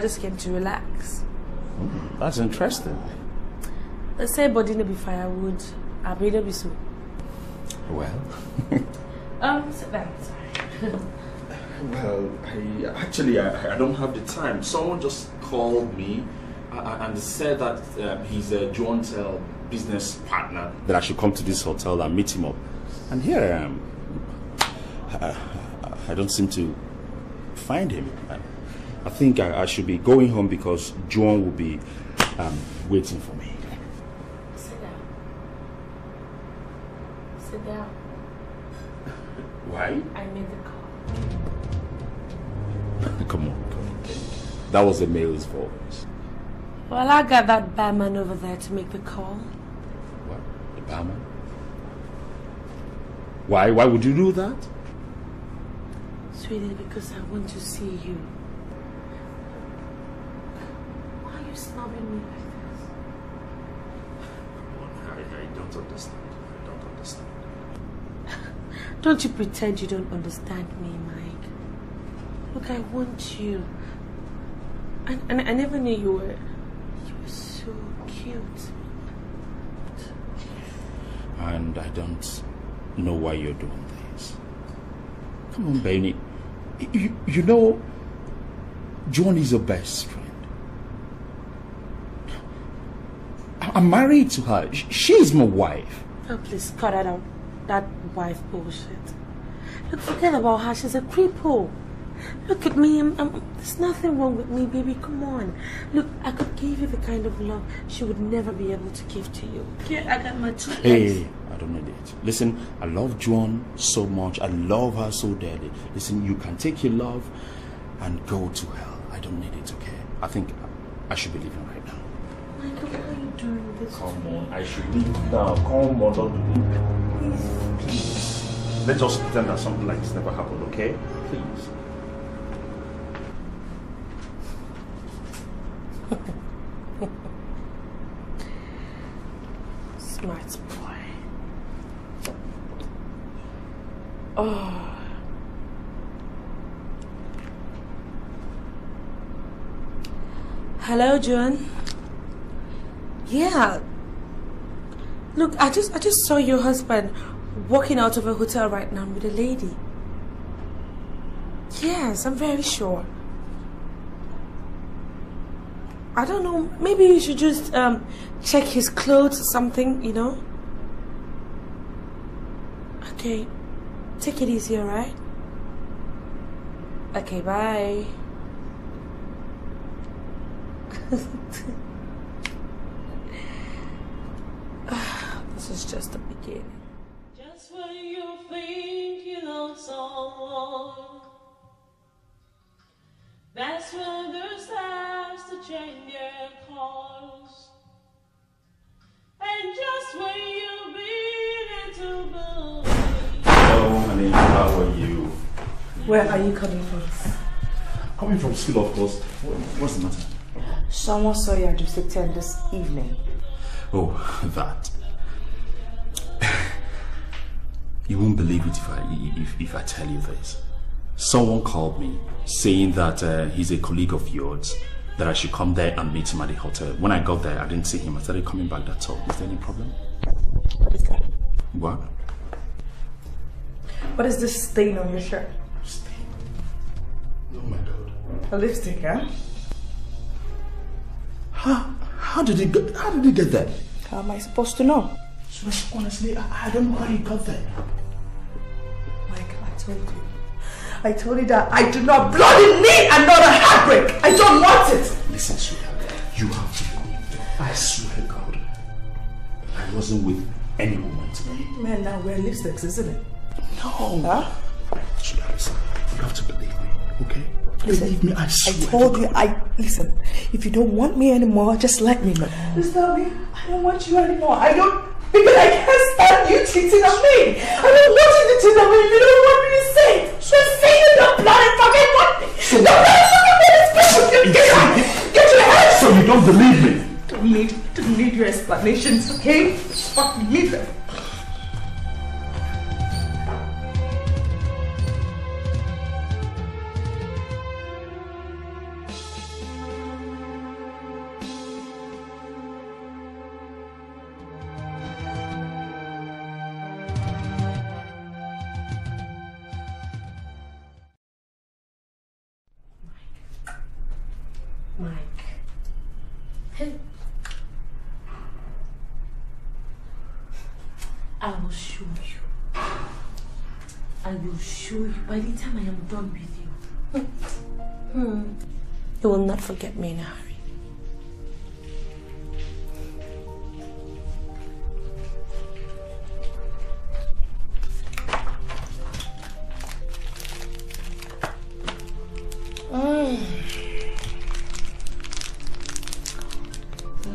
just came to relax. That's interesting. Let's say body no be firewood, I be no be so. Well. Sit down, sorry. Well, I don't have the time. Someone just called me and said that he's a joint business partner. That I should come to this hotel and meet him up. And here I am. I don't seem to find him. I think I should be going home because John will be waiting for me. Sit down. Sit down. Why? I made the call. Come on. That was the male's voice. Well, I got that barman over there to make the call. What? The barman? Why? Why would you do that? Sweetie, because I want to see you. Why are you snubbing me like this? Come on, I don't understand. I don't understand. Don't you pretend you don't understand me, Mike. Look, I want you. And I never knew you were so cute. And I don't know why you're doing this. Come on, Benny. You know, John is your best friend. I'm married to her. She's my wife. Oh, please cut that out. That wife bullshit. Look, forget about her. She's a cripple. Look at me. There's nothing wrong with me, baby. Come on. Look, I could give you the kind of love she would never be able to give to you. Okay, I got my two eggs. Hey, I don't need it. Listen, I love Joan so much. I love her so dearly. Listen, you can take your love and go to hell. I don't need it, okay? I think I should be leaving right now. Michael, why are you doing this? Come on, I should leave now. Come on, don't do it. Please. Let's just pretend that something like this never happened, okay? Please. Smart boy. Oh. Hello, John. Yeah. Look, I just saw your husband walking out of a hotel right now with a lady. Yes, I'm very sure. I don't know, maybe you should just check his clothes or something, you know? Okay, take it easy, alright? Okay, bye. This is just the beginning. Just when you think you know someone, that's when there starts to Where are you coming from? Coming from school, of course. What's the matter? Someone saw you at District 10 this evening. Oh, that. You won't believe it if I tell you this. Someone called me saying that he's a colleague of yours, that I should come there and meet him at the hotel. When I got there, I didn't see him. I started coming back, that's all. Is there any problem? What is that? What? What is this stain on your shirt? Oh my God. A lipstick, huh? How did he get that? How am I supposed to know? So honestly, I don't know how he got that. Michael, I told you that I do not bloody need another heartbreak. I don't want it. Listen, sweetheart, you have to go. I swear to God, I wasn't with any woman today. Men now wear lipsticks, isn't it? No. Huh? Sweetheart, listen, you have to believe me. Okay? Listen, believe me, I swear. I told you, listen, if you don't want me anymore, just let me know. Just tell me, I don't want you anymore. Because I can't stand you cheating on me. I don't want you to cheat on me. You don't want me to say it. Just say it, don't bloody fucking want me. So no, look at me, it's special. Get your head. So you don't believe me? Don't need your explanations, okay? Fuck me neither. By the time I am done with you, you will not forget me in a hurry.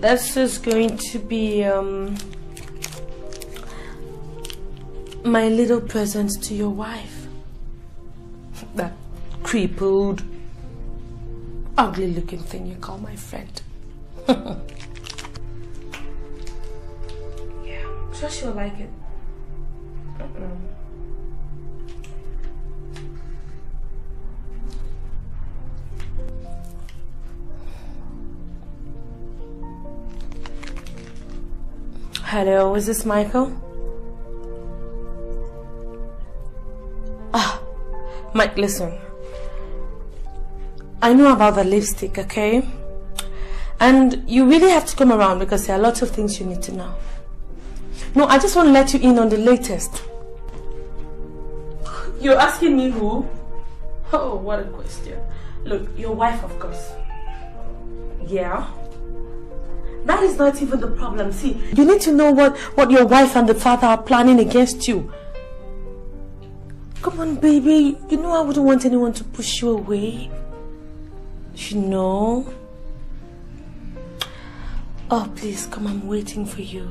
This is going to be my little present to your wife. That crippled, ugly looking thing you call my friend. Yeah, I'm sure she'll like it. Hello, is this Michael? Mike, listen, I know about the lipstick, okay? And you really have to come around because there are lots of things you need to know. No, I just want to let you in on the latest. You're asking me who? Oh, what a question. Look, your wife, of course. Yeah? That is not even the problem, see. You need to know what your wife and the father are planning against you. Come on, baby. You know I wouldn't want anyone to push you away. You know. Oh, please, come. I'm waiting for you.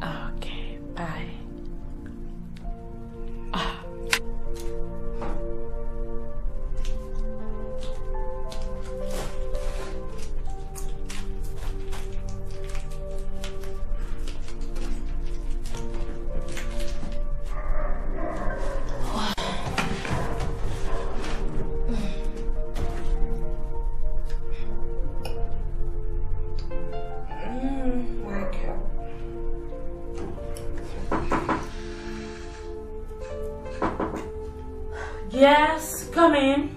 Okay, bye. Yes, come in.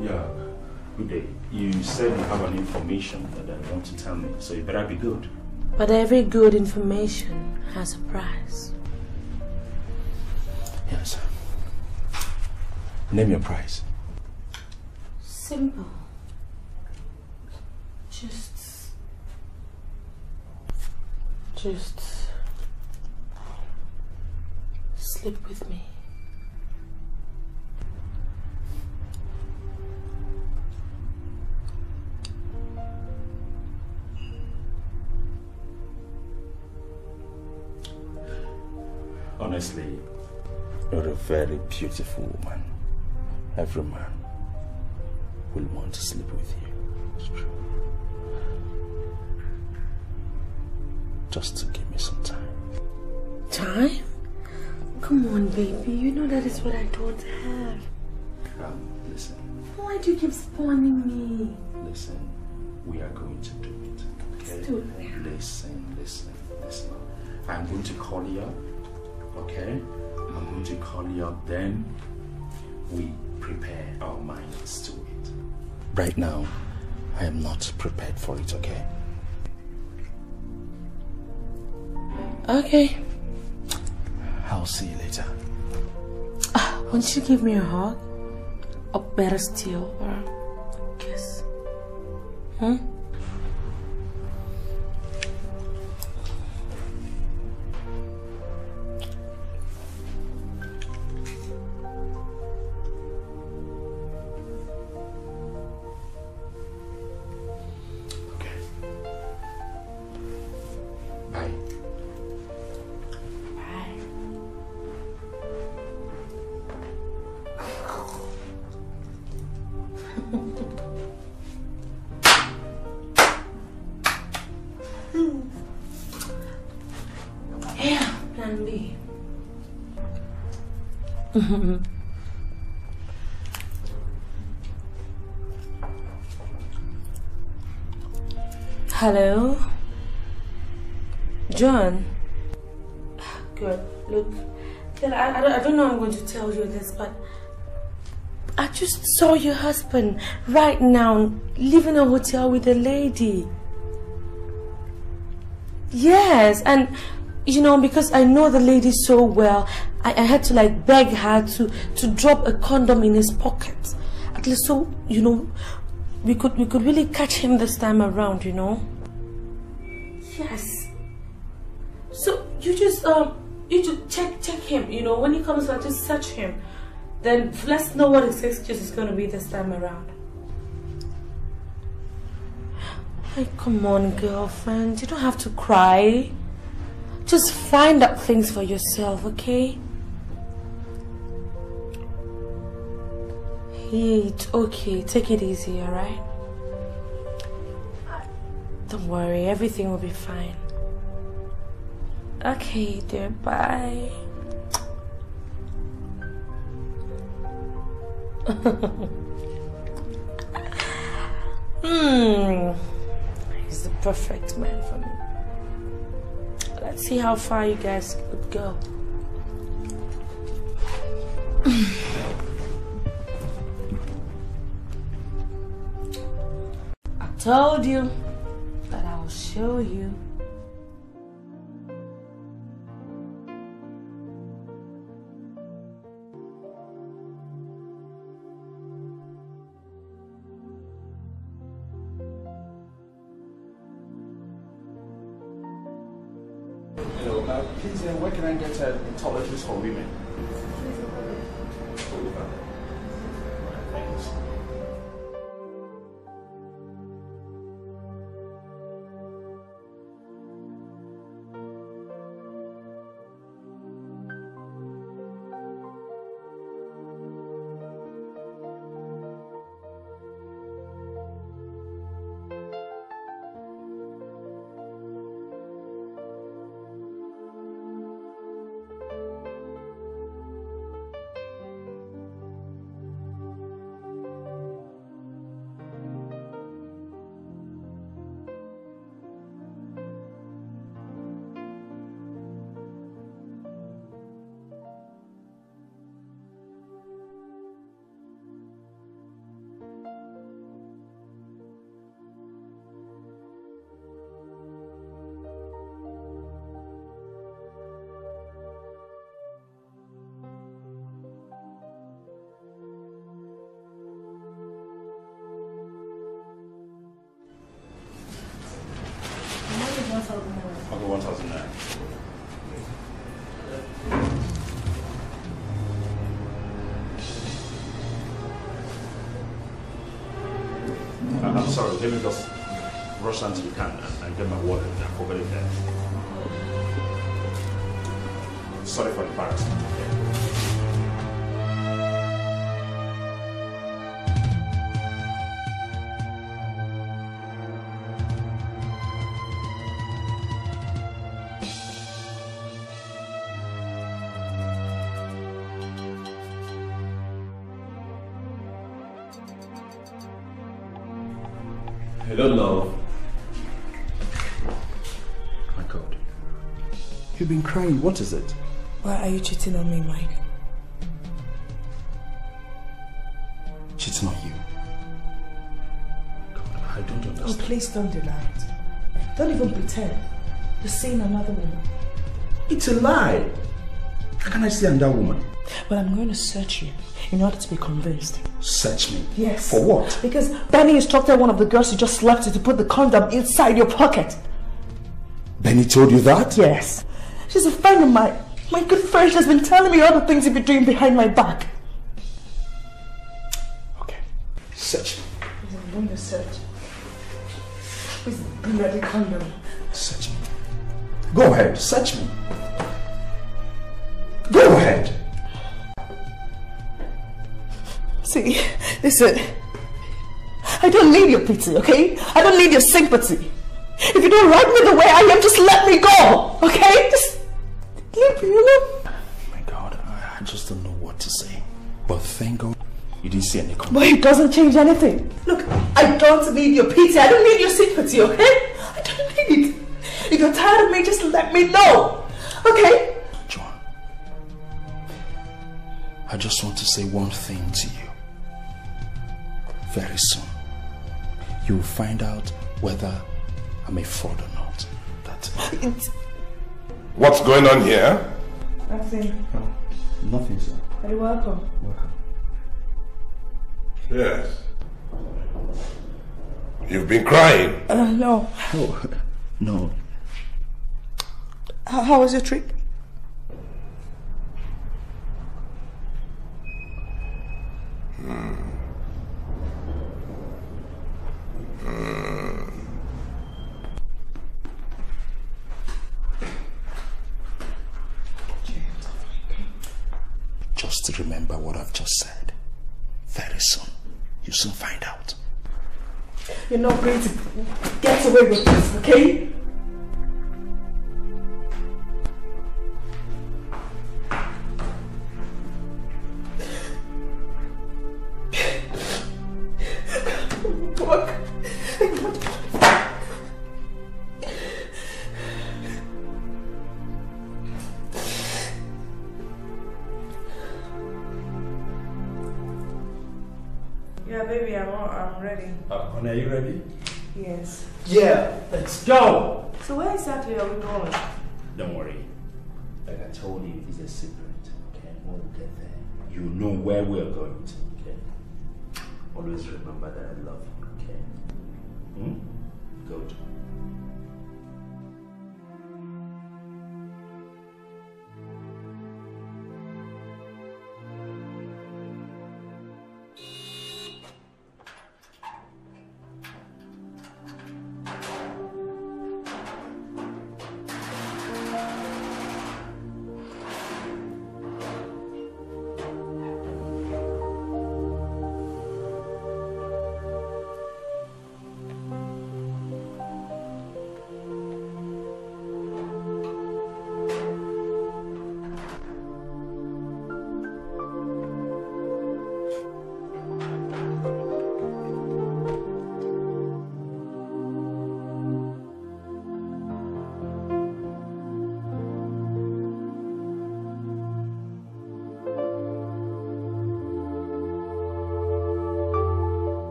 Yeah, good day. You said you have an information that I want to tell me, so you better be good. But every good information has a price. Yes. Name your price. Simple. Just sleep with me. Honestly, you're a very beautiful woman. Every man will want to sleep with you. It's true. Just to give me some time. Time? Come on, baby. You know that is what I don't have. Listen. Why do you keep spawning me? Listen, we are going to do it. Okay? Let's do it now. Listen. I'm going to call you up. Okay? I'm going to call you up, then we prepare our minds to it. Right now, I am not prepared for it, okay? Okay. I'll see you later. Won't you give me a hug? Or better still, or a kiss? Huh? Hello? John? Good. Look, I don't know I'm going to tell you this, but I just saw your husband right now leaving a hotel with a lady. Yes, and you know, because I know the lady so well, I had to like beg her to drop a condom in his pocket. At least so, you know, we could really catch him this time around, you know. Yes. So you just check him, you know, when he comes out, just search him. Then let's know what his excuse is gonna be this time around. Hey, come on, girlfriend, you don't have to cry. Just find out things for yourself, okay? Hey, it's okay. Take it easy, alright? Don't worry. Everything will be fine. Okay, dear. Bye. He's the perfect man for me. Let's see how far you guys could go. I told you that I will show you. Where can I get a gynecologist for women? Thanks. I'm sorry, let me just rush until you can and get my wallet. I forgot it there. Sorry for the part. Hello, love. My God. You've been crying. What is it? Why are you cheating on me, Mike? Cheating on you? God, I don't understand. Oh, please don't deny it. Don't even pretend. You're seeing another woman. It's a lie. How can I see another woman? Well, I'm going to search you in order to be convinced. Search me? Yes. For what? Because Benny instructed one of the girls you just slept with to put the condom inside your pocket. Benny told you that? Yes. She's a friend of mine. My good friend, she's been telling me all the things you've been doing behind my back. Okay. Search me. Please, I'm going to search. Please bring out the condom. Search me. Go ahead. Search me. Go ahead. See, listen, I don't need your pity, okay? I don't need your sympathy. If you don't like me the way I am, just let me go, okay? Just leave me alone. My God, I just don't know what to say. But thank God you didn't see any comment. But it doesn't change anything. Look, I don't need your pity. I don't need your sympathy, okay? I don't need it. If you're tired of me, just let me know, okay? John, I just want to say one thing to you. Very soon, you will find out whether I'm a fraud or not. What's going on here? Nothing. Oh, nothing, sir. Are you welcome? Welcome. Yes. You've been crying. No. Oh, no. How was your trip? Just remember what I've just said. Very soon, you soon find out. You're not going to get away with this, okay? Are you ready? Yes. Yeah, let's go! So where exactly are we going? Don't worry. Like I told you, it's a secret. Okay, when we get there, you know where we're going to. Okay? Always remember that I love you. Okay? Hmm? Good.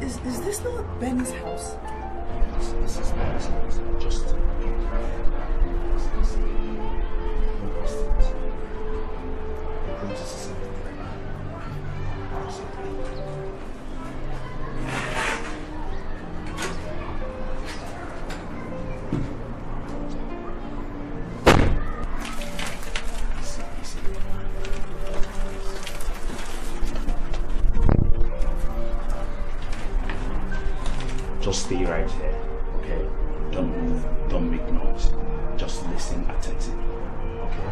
Is this not Benny's house? Just stay right here, okay? Don't move, don't make noise. Just listen attentively, okay?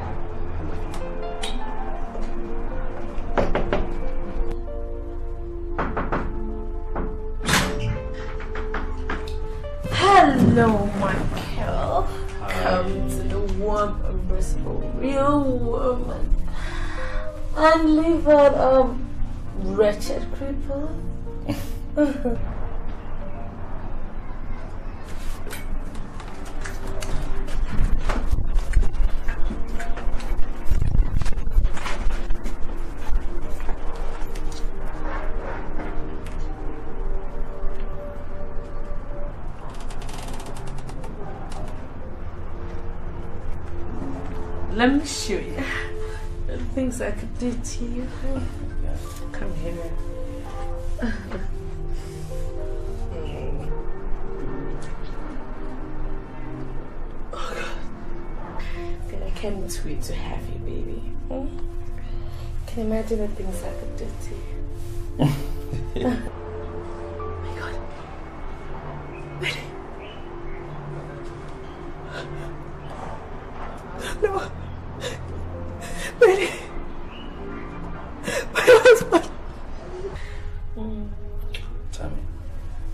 I love you. Hello, my girl. Hi. Come to the warm embrace of a real woman and leave out a wretched creeper. Let me show you the things I could do to you. Come here. Oh God. I can't wait to have you, baby. Can you imagine the things I could do to you? Oh my God. Wait. No.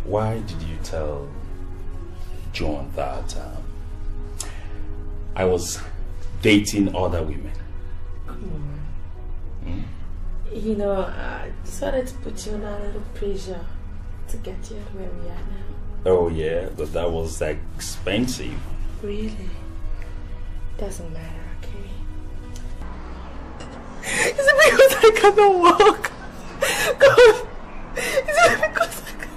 Why did you tell John that I was dating other women? You know, I just wanted to put you under a little pressure to get you where we are now. Oh yeah, but that was expensive. Really? Doesn't matter, okay? Is it because I cannot walk? God! Is it because I cannot?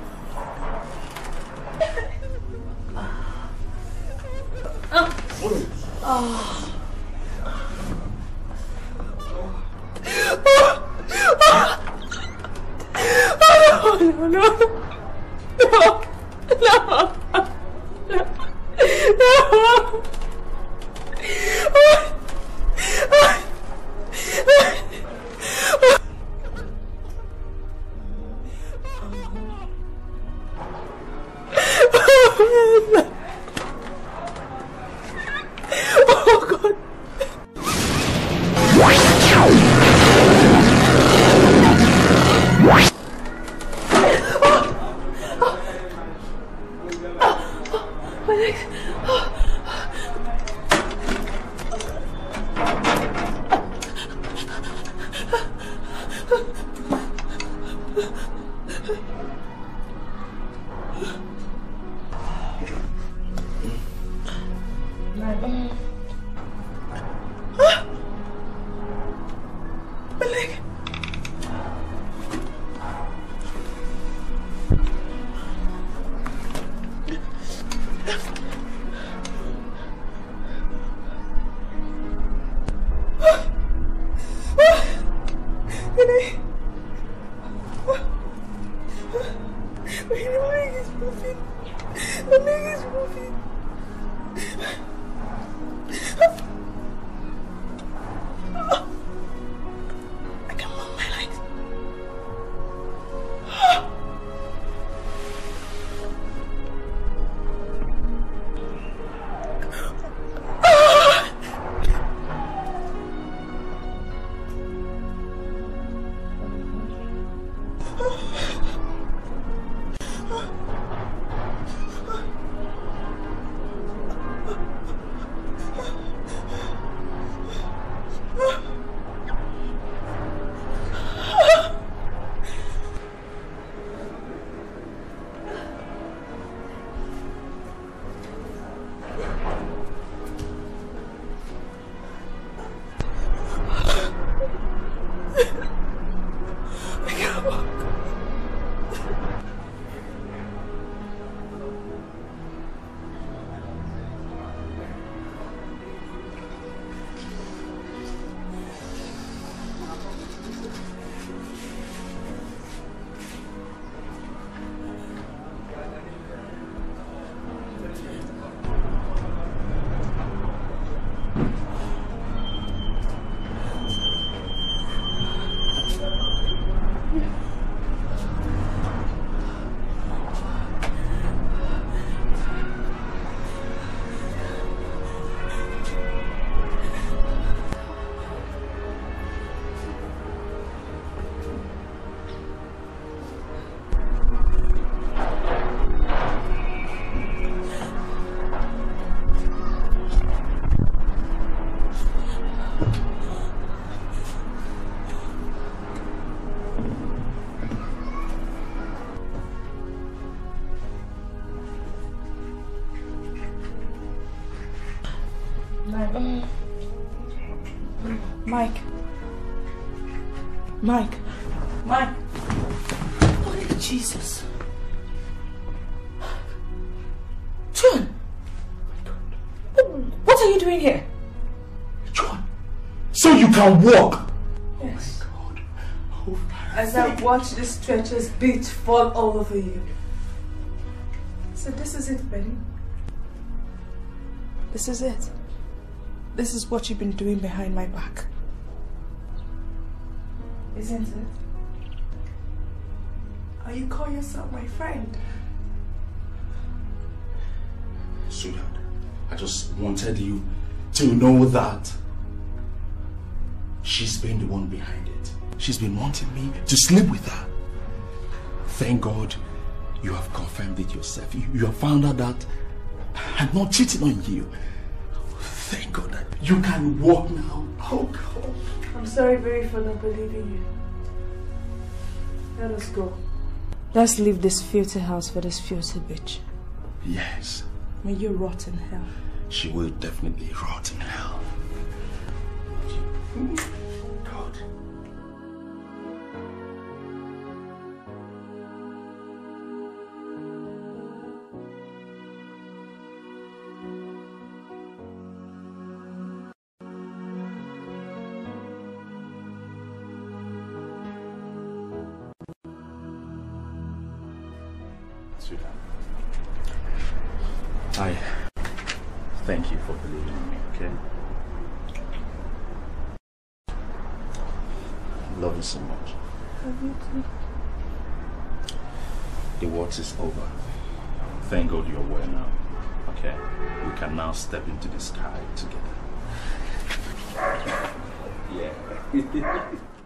Mike. Holy Jesus. John. What are you doing here? John. So you can walk. Yes. Oh my God. Oh, as I watch this treacherous beach fall all over you. So this is it, Betty. This is it. This is what you've been doing behind my back. Isn't it? Are you calling yourself my friend? Sweetheart, I just wanted you to know that she's been the one behind it. She's been wanting me to sleep with her. Thank God you have confirmed it yourself. You have found out that I'm not cheating on you. Thank God that you can walk now. Oh God. I'm sorry, Barry, for not believing you. Let us go. Let's leave this filthy house for this filthy bitch. Yes. May you rot in hell. She will definitely rot in hell. God. Thank you for believing in me, okay? Love you so much. Love you too. The worst is over. Thank God you're well now, okay? We can now step into the sky together. Yeah.